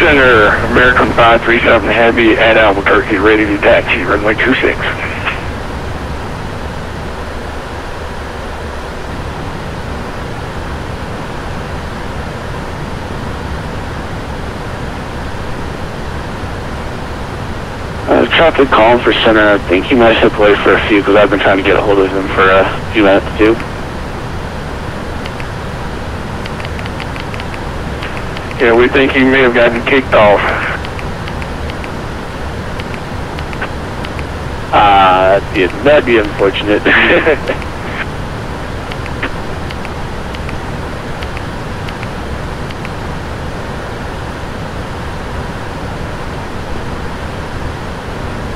Center, American 537 Heavy at Albuquerque, ready to taxi, runway 26. Traffic calm for center. I think he might have played for a few because I've been trying to get a hold of him for a few minutes too. Yeah, we think he may have gotten kicked off. That'd be unfortunate.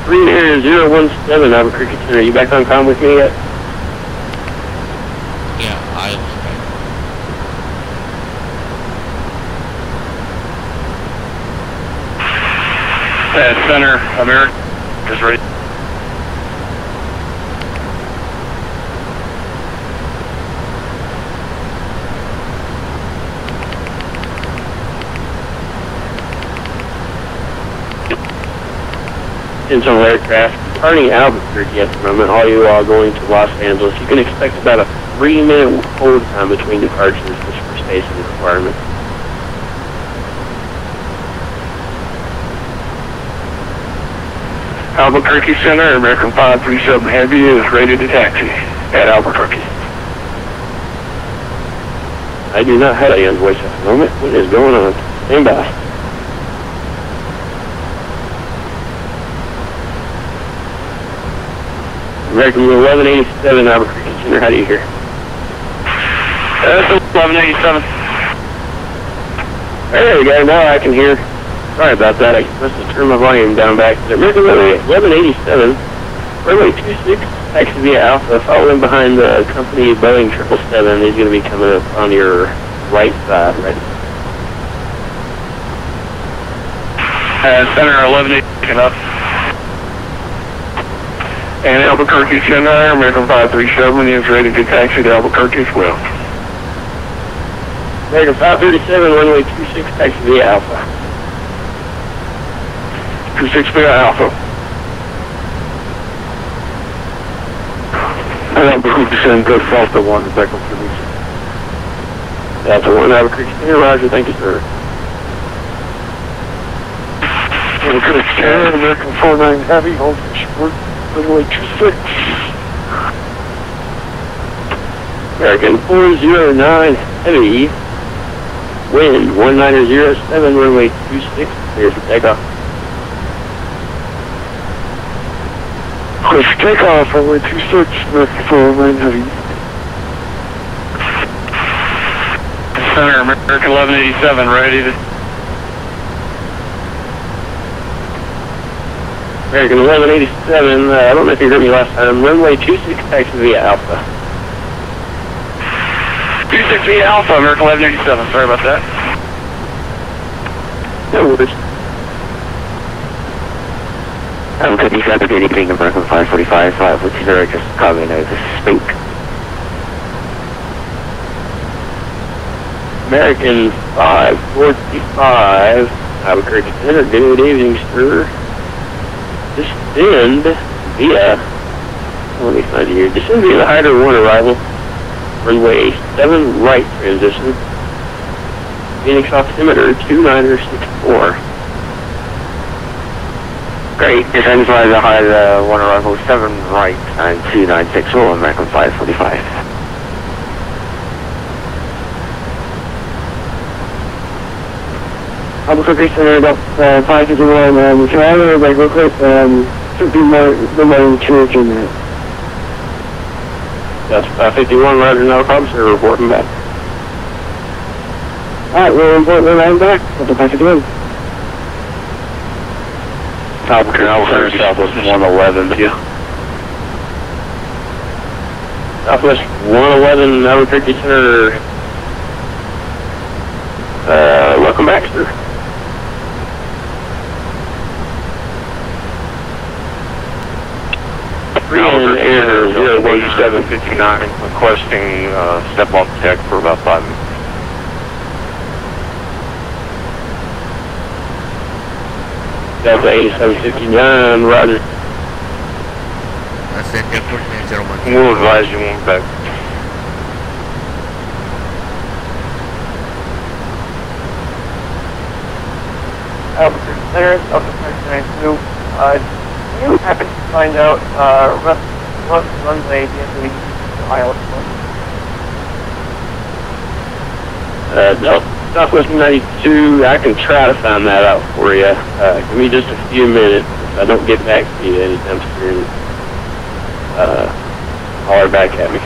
Green Air 017, Albuquerque Center. Are you back on comm with me yet? Center, America, just ready. Internal aircraft turning Albuquerque at the moment. All you are going to Los Angeles, you can expect about a 3-minute hold time between departures just for spacing requirements. Albuquerque Center, American 537 Heavy is ready to taxi at Albuquerque. I do not have a young voice at the moment. What is going on? Stand by. American 1187, Albuquerque Center, how do you hear? That's 1187. There we go, now I can hear. Sorry about that, I must have turned my volume down back to 1187. runway 26, taxi via Alpha, following behind the company Boeing 777 is going to be coming up on your right side, right? Center 11-8 up. And Albuquerque Center, American 537 is ready to taxi to Albuquerque as well. American 537, runway 26, taxi via Alpha. 26 via Alpha. And Albuquerque Center, go south to 1, back on to me. Delta 1, Albuquerque Center, roger, thank you, sir. Albuquerque Center, American 49 Heavy, hold for support, runway 26. American 409 Heavy, wind 1907, runway 26, clear for takeoff. Let's take off, runway 26, American 409 Heavy. Center, American 1187, ready to... American 1187, I don't know if you heard me last time, runway 26, taxi via Alpha. 26 via Alpha, American 1187, sorry about that. No worries. I'm cooking Santa Monica, being American 545, flight with Zero, just coming over to speak. American 545, Albuquerque Center, good evening, sir. Descend via, let me find you here, descend via the Hydro 1 arrival, runway 7 right transition, Phoenix altimeter 2964. Great, descend by the high one arrival 7 right and 2964, American 545. Albuquerque Center, about 551, can I have a break real quick? Should be more than 2 minutes. That's 551, roger, no problem, sir, reporting back. Alright, we're reporting back, up to 551. Albuquerque Center, Southwest 111. Yeah. Southwest 111, Albuquerque Center. Welcome back, sir. Korean Air 01759 requesting step off deck for about 5 minutes. Delta 8759, roger. That's it, airport name, gentlemen. We'll advise you when we're back. Albuquerque Center, Delta 592. Do you happen to find out what runway DFW to ILS was? Delta. Southwest 92, I can try to find that out for you. Give me just a few minutes. If I don't get back to you anytime soon, holler back at me.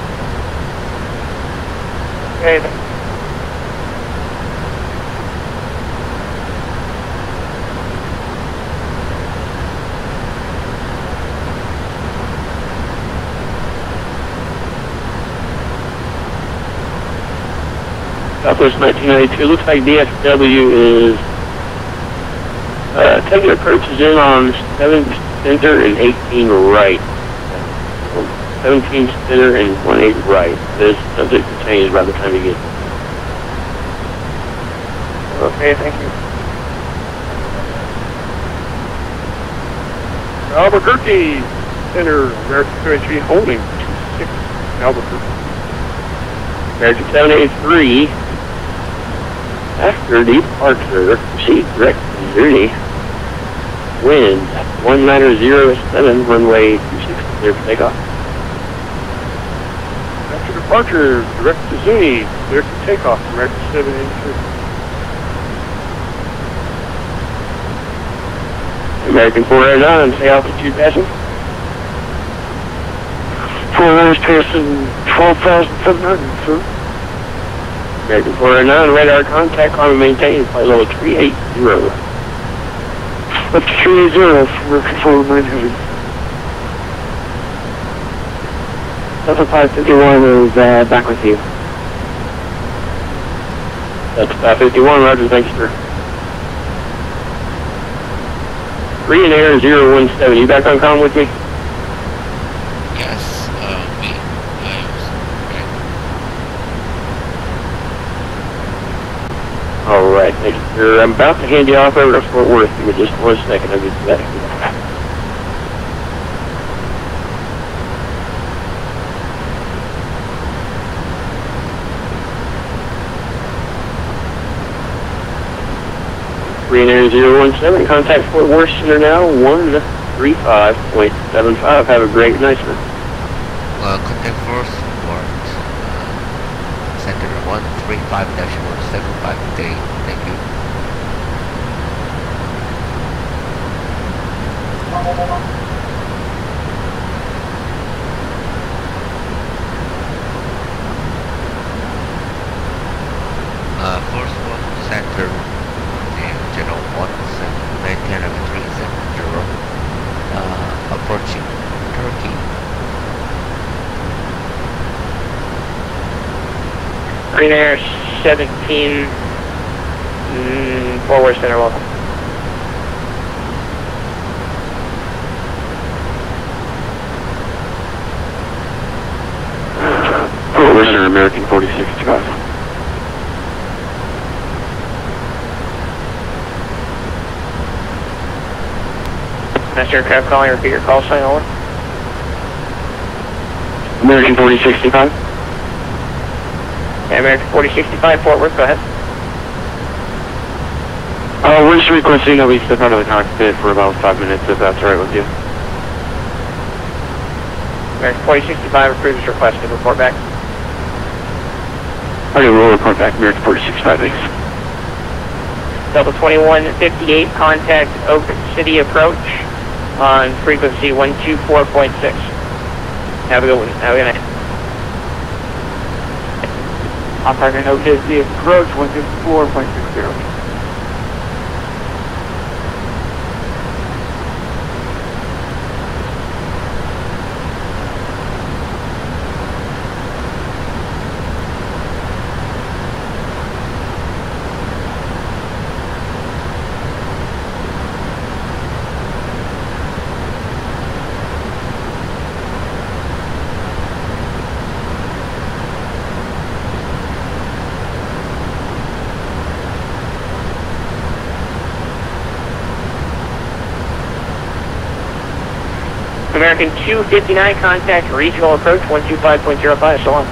Okay. Southwest 1992, looks like DFW is taking approaches in on 7th Center and 18 right. 17 Center and 18 right. This subject to change by the time you get there. Okay, thank you. Albuquerque Center, American 33 holding 26 Albuquerque. American 783. After departure, proceed direct to Zuni. Wind 1907, runway 26, clear for takeoff. After departure, direct to Zuni, clear for takeoff, American 783. American 409, say altitude passing. 409 passing 12,700, sir. American 409, radar contact, climb and maintain, flight level 380. Up to 380, American 409 Heavy. Delta 551 is back with you. Delta 551, roger, thanks, sir. Korean Air 017, you back on comm with me? Yes, me. I was okay. Alright, thanks, sir. I'm about to hand you off over to Fort Worth. Give me just 1 second, I'll get back to you. Green Air 017, contact Fort Worth Center now, 135.75. Have a great night, sir. Contact Fort Worth Center 135-1753. Thank you. Fort Worth Center. Approaching Turkey. Green Air 17, Fort Worth Center, welcome. Fort Worth Center, American 4625. Aircraft calling, repeat your call sign over. American 4065. Yeah, American 4065, Fort Worth, go ahead. We're just requesting that we step out of the cockpit for about 5 minutes, if that's alright with you. American 4065, approved as requested, report back. Okay, we'll report back, American 4065, thanks. Delta 2158, contact Oak City Approach on frequency 124.6. Have a good one. Have a good night. I'm talking OKC Approach 124.60. American 259, contact Regional Approach 125.05, so on.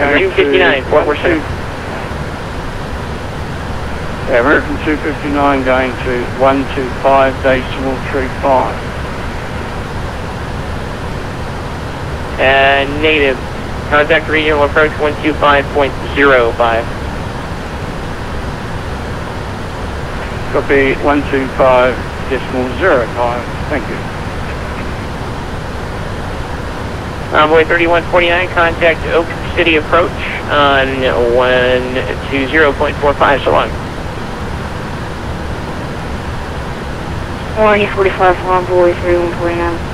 American 259, Fort Worth Center. American 259 going to 125.35. And negative. Contact Regional Approach 125.05. Copy 125.05. Thank you. Envoy 3149, contact Oak City Approach on 120.45. So long. 145 for Envoy 3149.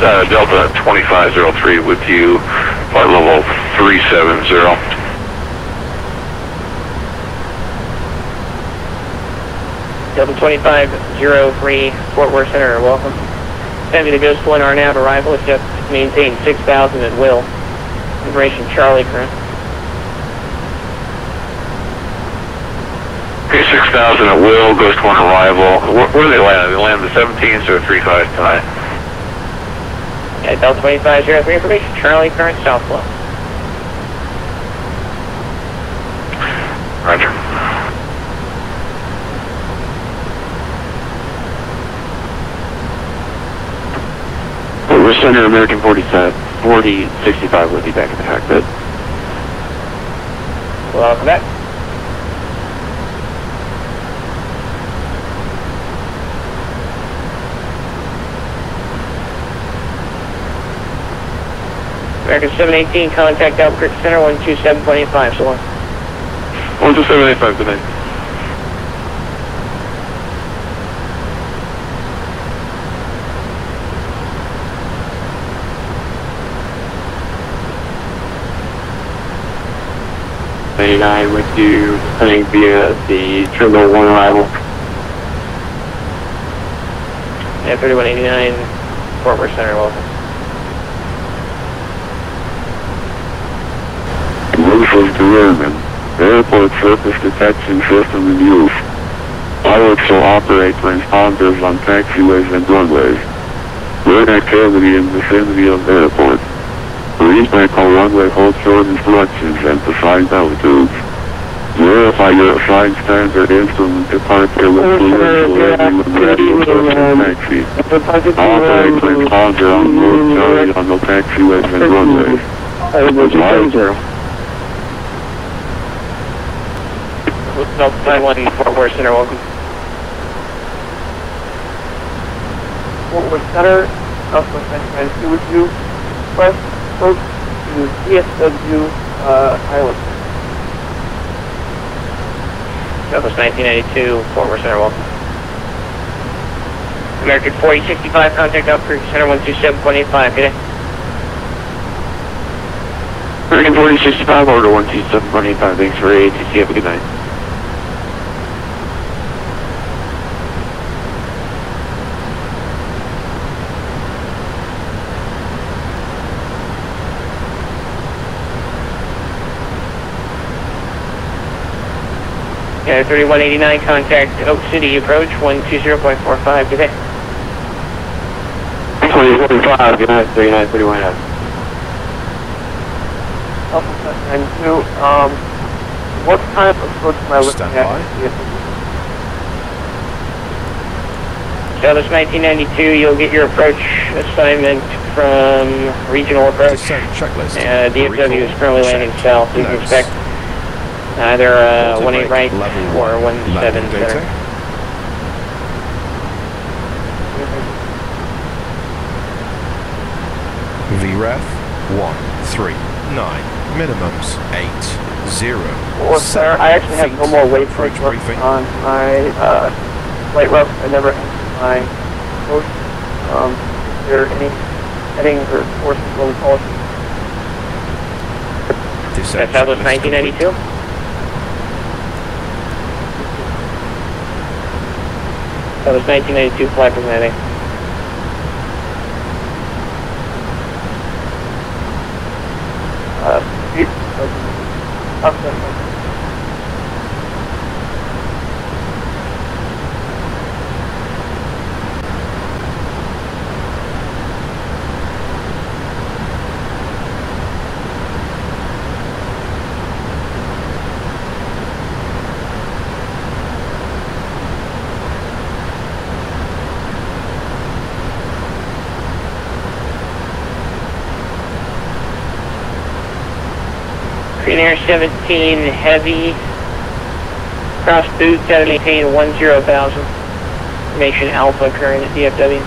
Delta 2503 with you, flight level 370. Delta 2503, Fort Worth Center, welcome. Heavy to go slow RNAV arrival, just maintain 6,000 at will. Information Charlie current. Okay, 6,000 at will, goes to one arrival. Where do they land? They land the 17s or 35 tonight? Yeah, Delta 2503, information Charlie current, south flow. Roger. Center American 4065 will be back in the cockpit. Welcome back. American 718, contact Albuquerque Center 127.85, so long. 127.85 tonight. And I would do something via the terminal 1 arrival. Yeah, 3189, Fort Worth Center, welcome. This is the airman. Airport surface detection system in use. Pilots will operate transponders on taxiways and runways. Road activity in vicinity of the airport. Please make a runway hold short instructions and assigned altitudes. Verify your assigned standard instrument departure with fluid to radio and taxi. Operate and ponder on road carry on the taxiways and runways. Delta 21, Fort Worth Center, welcome. Fort Worth Center, Southwest Management, see with you. Request approach to DFW Island. Southwest 1992, Fort Worth Center, welcome. American 4065, contact Albuquerque Center 127.85, good day. American 4065, order 127.85, thanks for ATC, have a good night. Yeah, 3189, contact Oak City approach 120.45, good day. 120.45, good night, 3931. Alpha 792, what kind of approach am I looking at? Southwest 1992, you'll get your approach assignment from Regional Approach. Checklist. DFW is currently landing south, you can expect either 18 right or 17 center. VREF 139 minimums 80. Well, sir, I actually have no more weight approach on my flight route. I never had my approach. Is there any headings or forces on the policy? That's how those 1992. That was 1992 flight presenting. Air 17 heavy, cross boot, 718, 10,000. Information Alpha current at DFW.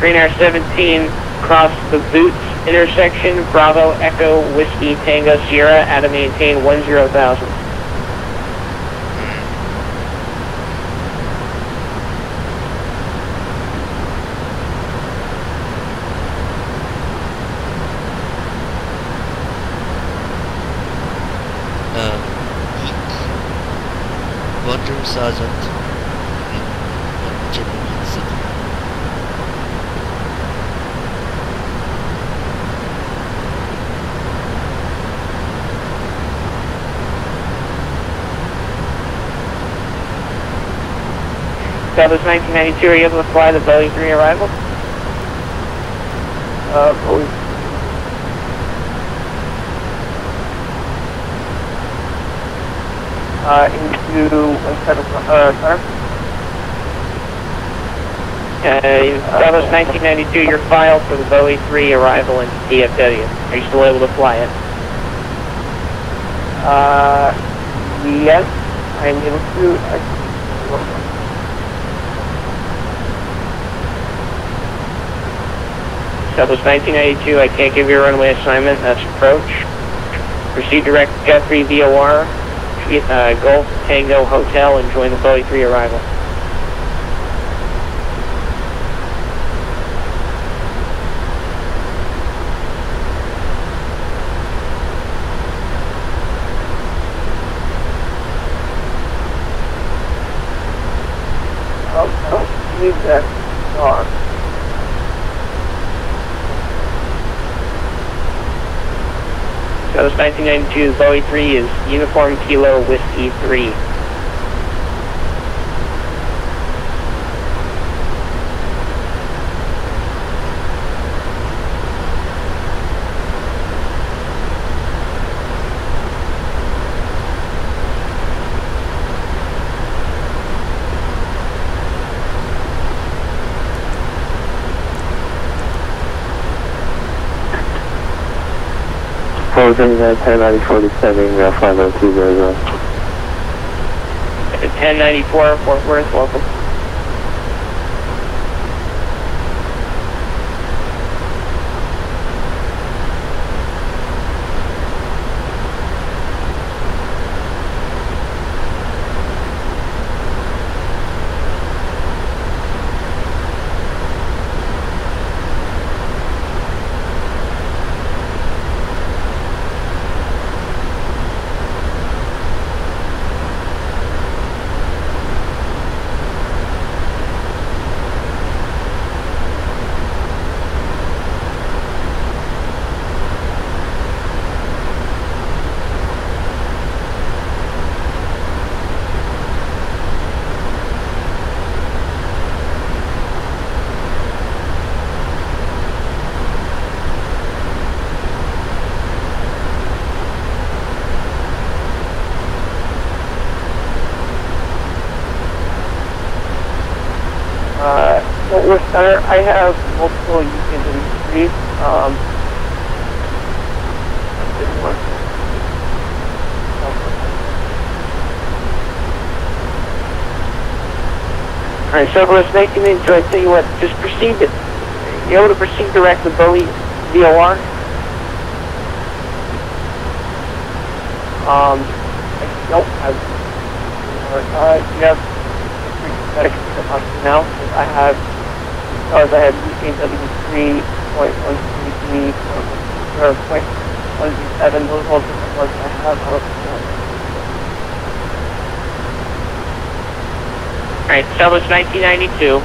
Korean Air 17, cross the boots Intersection Bravo Echo Whiskey Tango Sierra at a maintain 10,000. Bottom Sergeant. Dallas 1992, are you able to fly the Bowie 3 arrival? Bowie. Into Dallas 1992, you're filed for the Bowie 3 arrival in DFW. Are you still able to fly it? Yes, I'm able to. That was 1992, I can't give you a runway assignment, that's approach. Proceed direct jet 3 VOR, Gulf Tango Hotel, and join the Bowie 3 arrival. Southwest 1992, Bowie 3 is Uniform Kilo Whiskey 3. At 109047, we are 50200. 1094, Fort Worth, welcome. I have multiple units in the street. Alright, so let's make an intro. I tell you what, just proceed it. You able to proceed direct the Bowie VOR? Nope. Now I have. I had DKW 3.133.137, those are all different ones I have. Alright, Southwest 1992.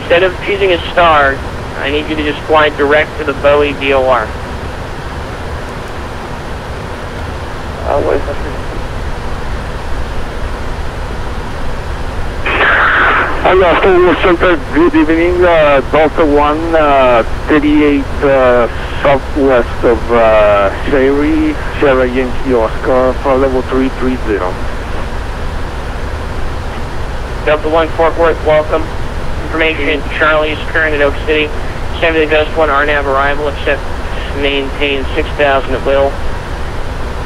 Instead of choosing a star, I need you to just fly direct to the Bowie VOR. What is that? Hello, Fort Worth Center, good evening. Delta 1, 38 southwest of Sierra Yankee Oscar for level 330. Delta 1, Fort Worth, welcome. Information, Charlie is current at Oak City. 70 Ghost 1, RNAV arrival, except maintain 6,000 at will,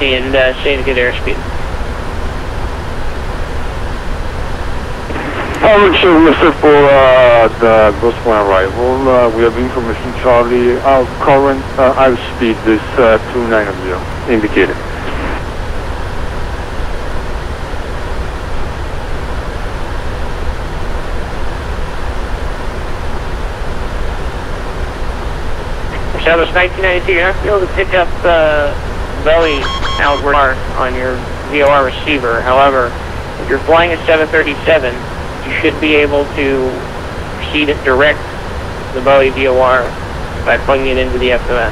and stay to good airspeed. Tower show listed for the Gospel arrival. We have information, Charlie. Our current airspeed is 290 indicated. Established 1992, you're not going to be able to pick up the Bowie outward mark on your VOR receiver. However, if you're flying a 737, you should be able to proceed and direct the Bowie VOR by plugging it into the FMS.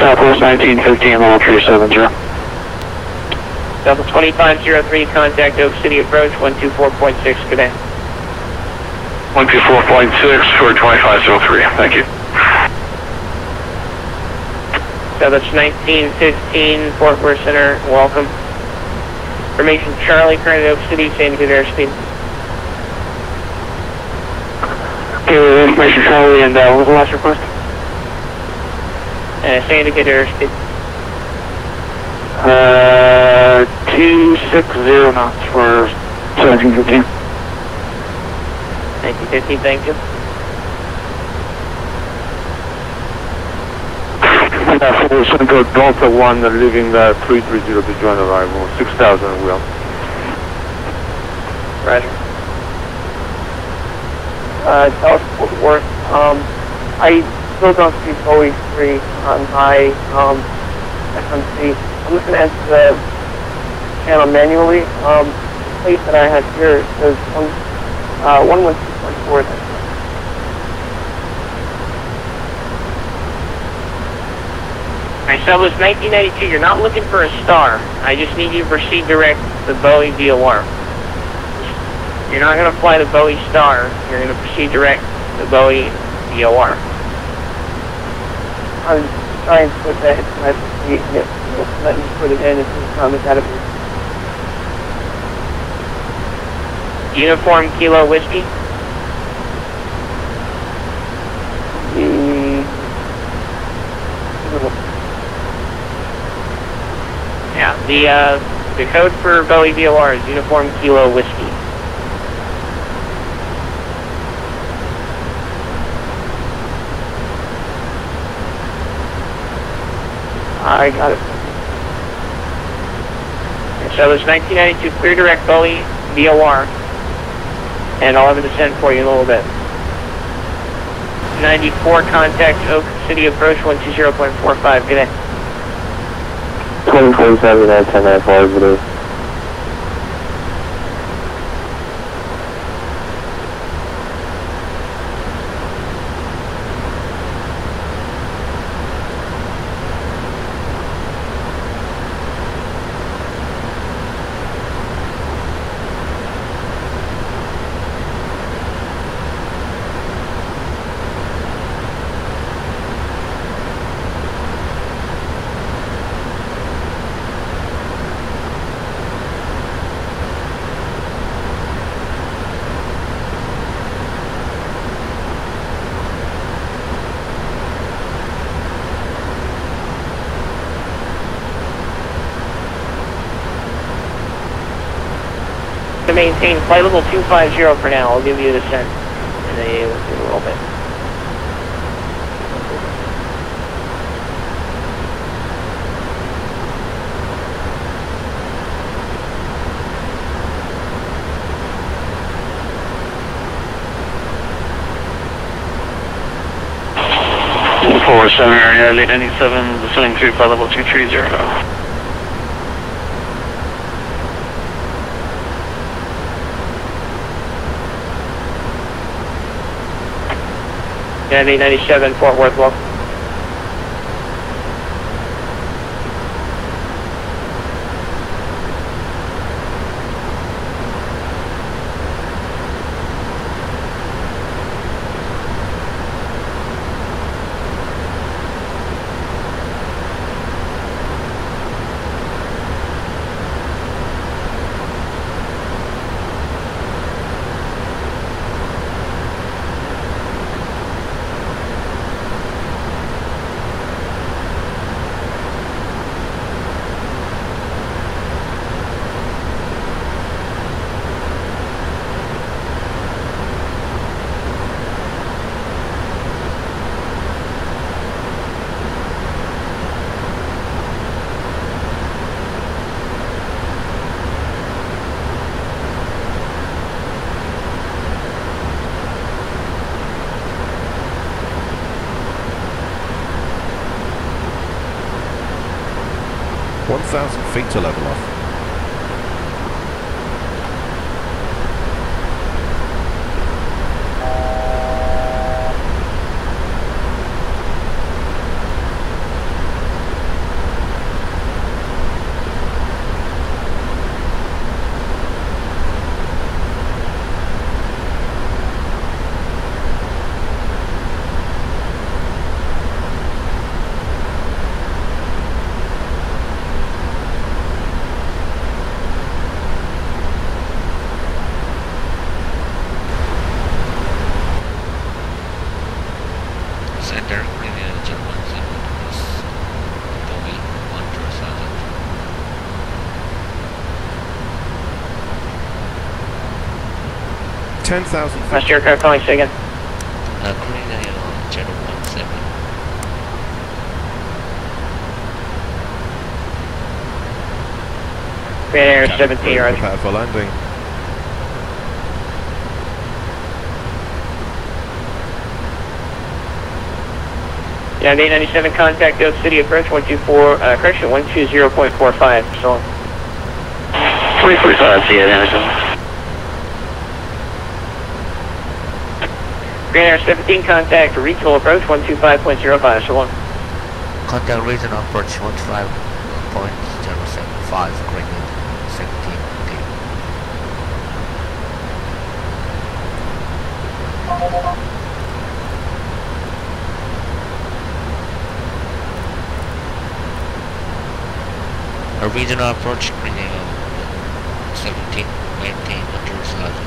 Southwest 1915, level 370. Delta 2503, contact Oak City Approach, 124.6, good day. 124.6 for 2503, thank you. Southwest 1915, Fort Worth Center, welcome. Information Charlie, current Oak City, same good airspeed. Okay, information Charlie, and what was the last request? Santa Monica airspeed. 260 knots for 1715. Thank you, 15, thank you. 4 Central Delta 1, leaving 330 to join arrival, 6,000 wheel. Roger. Dallas Fort Worth, I don't see Bowie 3 on high FMC. I'm looking at the channel manually. The plate that I have here says 112.4. Alright, so it was 1992. You're not looking for a star. I just need you to proceed direct the Bowie VOR. You're not going to fly the Bowie star. You're going to proceed direct the Bowie VOR. I'm trying to put that into my seat and let me put it in and see how much out of it. Uniform Kilo Whiskey? Yeah, the code for Bowie VOR is Uniform Kilo Whiskey. I got it. And so it's 1992, clear direct Bowie VOR, and I'll have a descent for you in a little bit. 94, contact Oak City Approach, 120.45, good day. 2047, 1094, good day. Maintain flight level 250 for now. I'll give you the descent in a little bit. Forward Center area, late 97, descending to flight level 230. United 897, Fort Worth, welcome. 1,000 feet to level off. Master aircraft calling, say again. Korean Air on channel 17. Korean Air 17, roger. Prepare for landing. Yeah, 897, contact Oak City approach 124, correction, 120.45, so 345, see you now. Korean Air 17, contact regional approach 125.05, so long. Contact regional approach 125.075, Korean Air 17, okay. A regional approach, Korean Air 17, maintain under silence.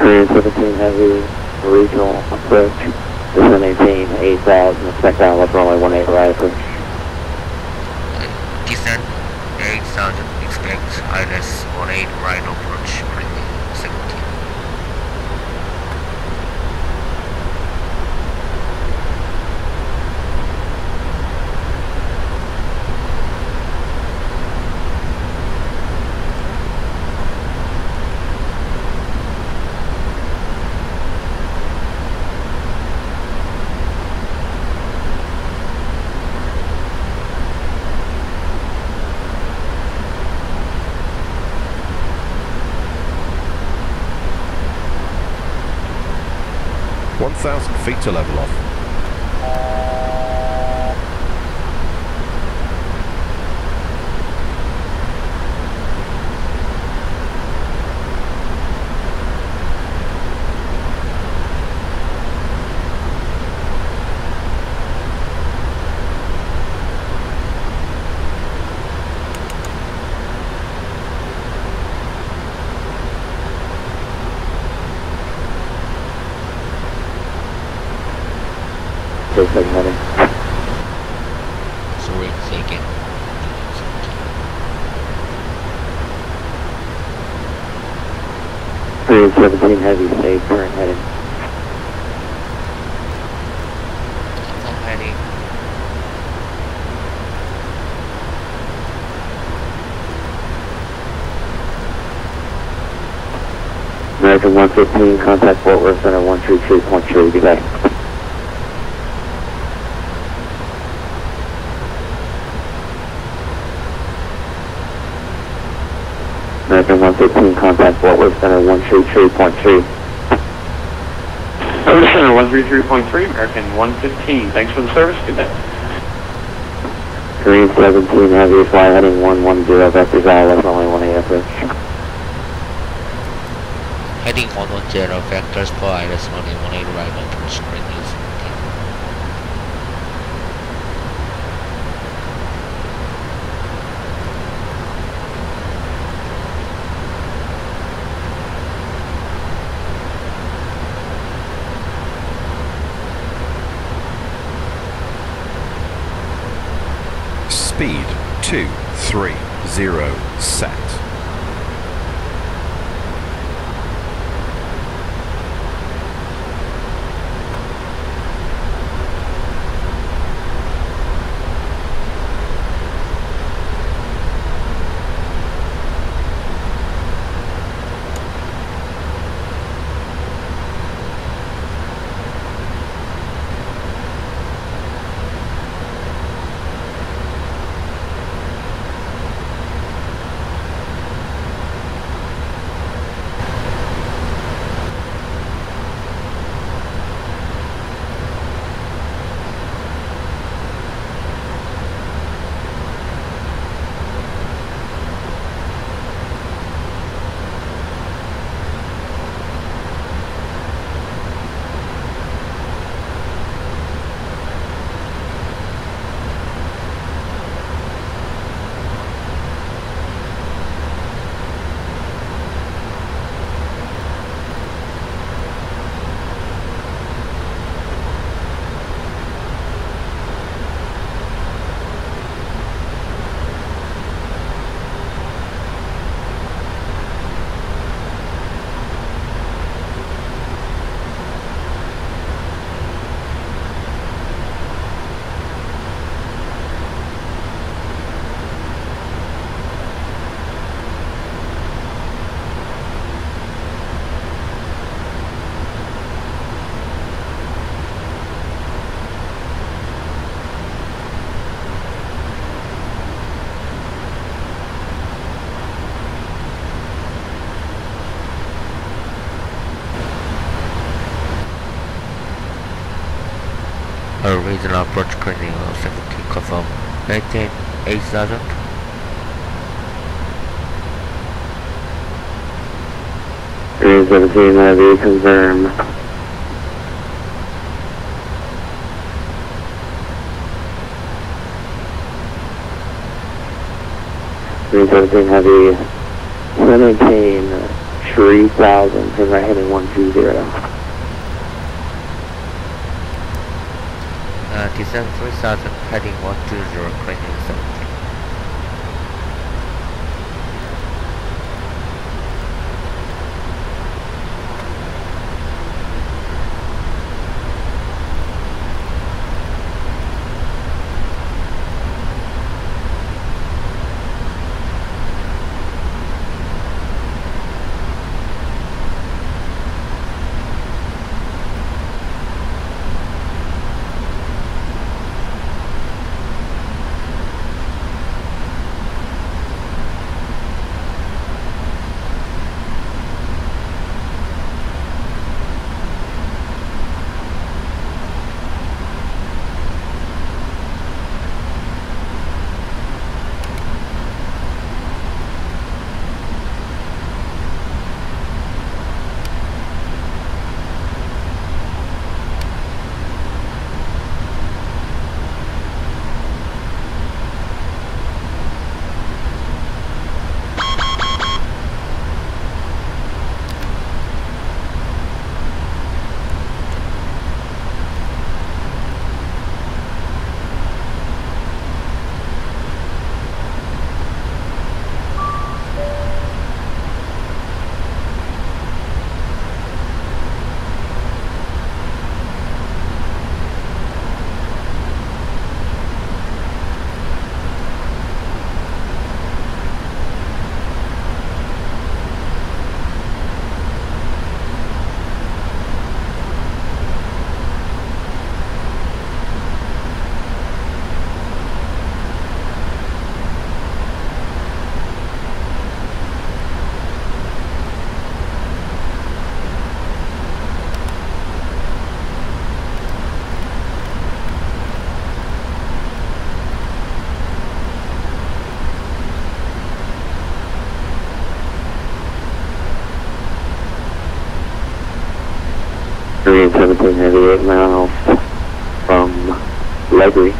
Korean 17 Heavy, regional approach, descend 18, 8,000, SoCal, left runway 18 right approach. Descend 8,000, expect ILS 18 right approach, Korean 17. Feet to level off. Heavy, stay current heading. I'm heading. American 115, contact Fort Worth Center 133.3, be back. American 115, contact Fort Worth Center 133.3. Fort Worth Center 133.3, American 115. Thanks for the service. Good day. Korean 17 Heavy, fly heading 110 vectors ILS only 18 approach. Heading 110 vectors for ILS only 18 right approach. Speed 230 set. Regional Approach Cleaning 70, confirm 18,8,000. Green 17, ILS, confirm. Green 17 heavy, 17,3,000 for my heading 120. Descend 3,000 heading 120, cleaning 17. Green 17 heavy 8 miles from Legory,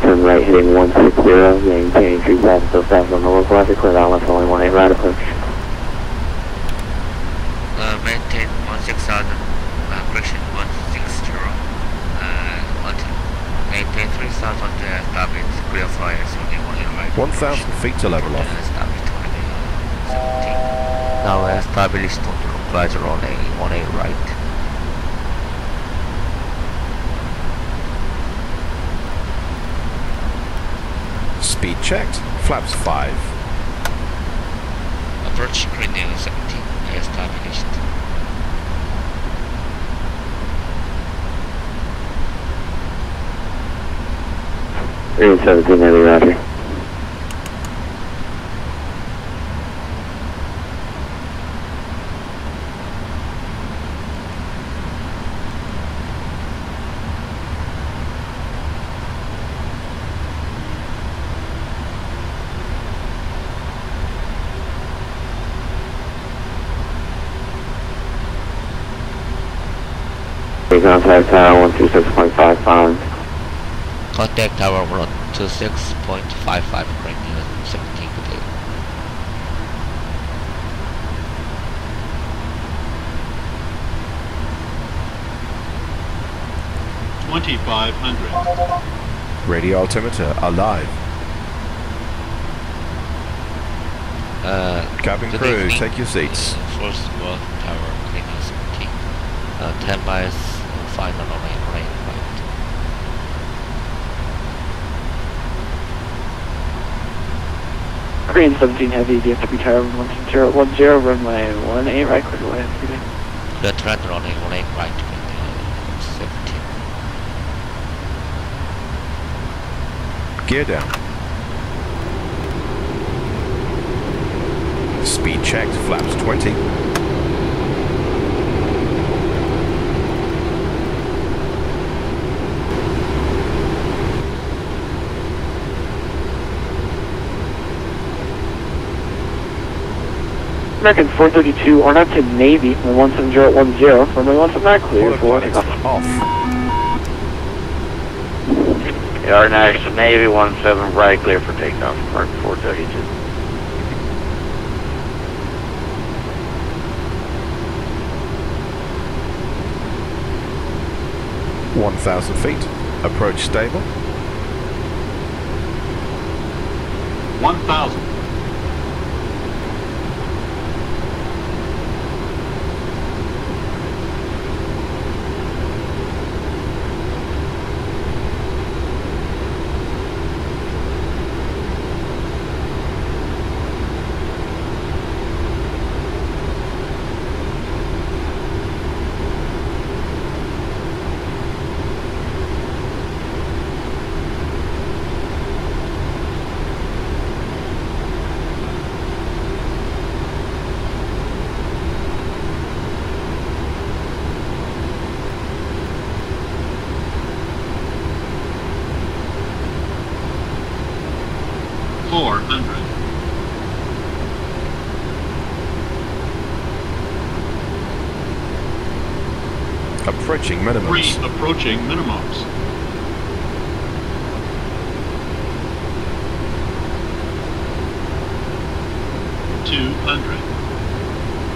turn right heading 160, maintain 3,000 so fast on the local after clear Dallas, only 18 right approach. Maintain 16,000, correction 160, maintain 3,000 to stop it, clear fire, only 18 right. 1,000 feet to level off. Stop it, 17. Now establish total advisor on a 18 right. Speed checked, flaps 5. Approach cranial 17, established. Green 17, heavy, roger. Contact tower 126.55. Contact tower 126.55. Cranial 17. Today. 2500. Radio altimeter alive. Cabin crew, take your seats. First World Tower, cranial 17. 10 miles. Final on main right. Green 17 heavy, DFW tower 110, runway 18 right, clear away. The trend on a 18 right, green 17. Gear down. Speed checked, flaps 20. American 432 on up to Navy 17010. Runway 17 clear for off. RNAV to Navy 17 right clear for takeoff. American 432. $1,000 feet. Approach stable. 1,000. Approaching minimums. Approaching minimums.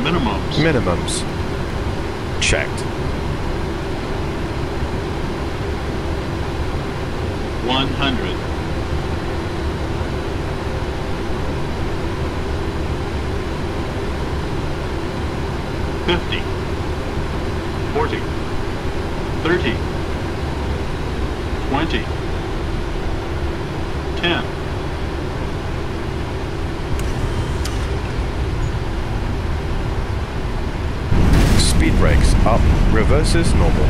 Minimums. Minimums. Checked. 100. 50. 40. 30, 20, 10. Speed brakes up, reverses normal.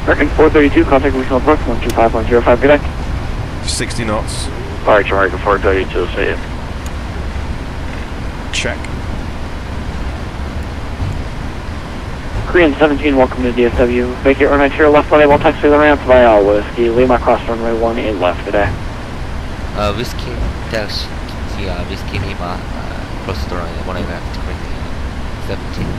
American 432, contact Regional Approach 125.05, good night. 60 knots. Alright, American 432, see you. Check. Korean 17, welcome to DFW. Make your airline to your left runway, taxi to the ramp via all whiskey. Lima cross runway 18 left today. Whiskey, taxi, whiskey Lima, cross the runway 18 left, Korean 17.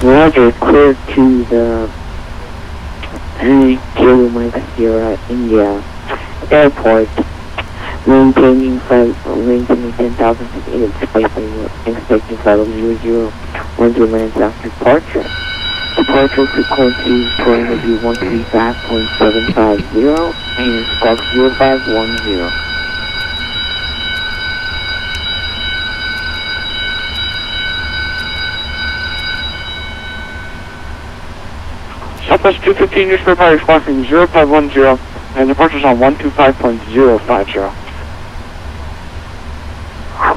Roger, clear to the India airport, maintaining flight, maintaining 10,000 feet expecting flight of 0012 minutes after departure. Departure frequency going to be 135.750 and squawk 0510. Southwest 215, newspaper power squawking 0510 and departures on 125.050.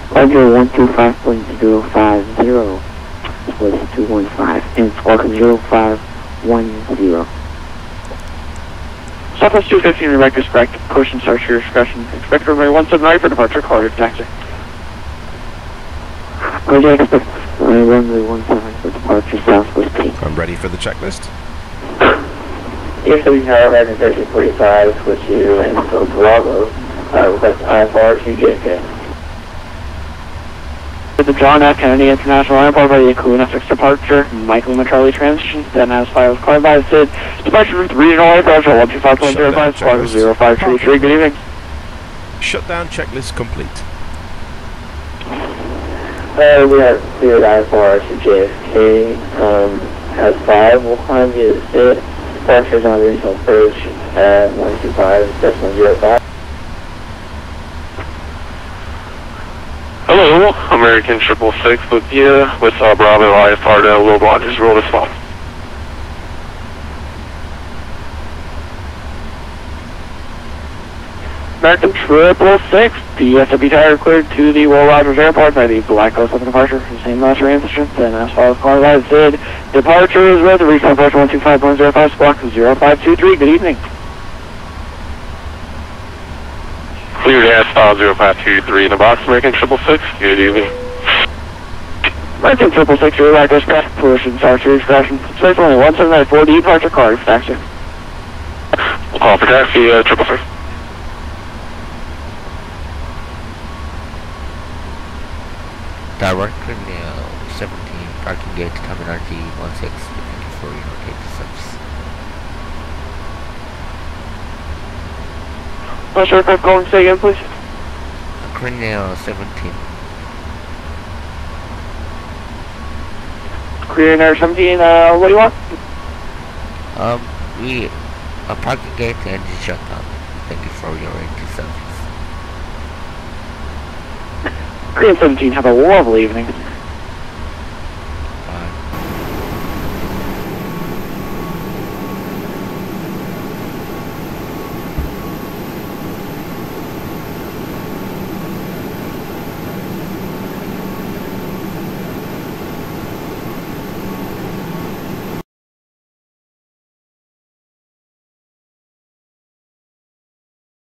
Roger, 125.050 was 215 and squawking 0510. Southwest 215, direct respect, caution, search your discretion. Expect runway 17 for departure, call your taxi. Roger, expect runway 17 for departure, Southwest 2. I'm ready for the checklist. DFW Tower, American 1345, with you and Bravo, request IFR to JFK. With the John F. Kennedy International Airport by the Echo N6 departure, Michael and Charlie transition, then has 5 car by Sid, departure with Regional Approach 125.05, squad 0533, good evening. Shutdown checklist complete. We have cleared IFR to JFK, has 5, we'll climb via the Sid. Departures on Regional Approach at 125.05. Hello, American 666 with you, with Bravo IFR to Little Rogers, roll to spot. American 666, DFW tire cleared to the World Rogers Airport by the Black Ocean departure, same last entrance, and as follows, call live said, departure is ready, regional approach 125.05, block 0523, good evening. Cleared at 0523 in the box, American 666, good evening. American 666, your right dispatch, portion, starter, extraction, space only 1794, departure, car, taxi. We'll call for taxi, 666. Direct Terminal 17, parking gate, Terminal G16, for your gate service. Not sure if I'm going to say again, please. Terminal 17. Korean Air 17, what do you want? We are parking gate and shut down. Thank you for your gate service. Korean 17, have a lovely evening.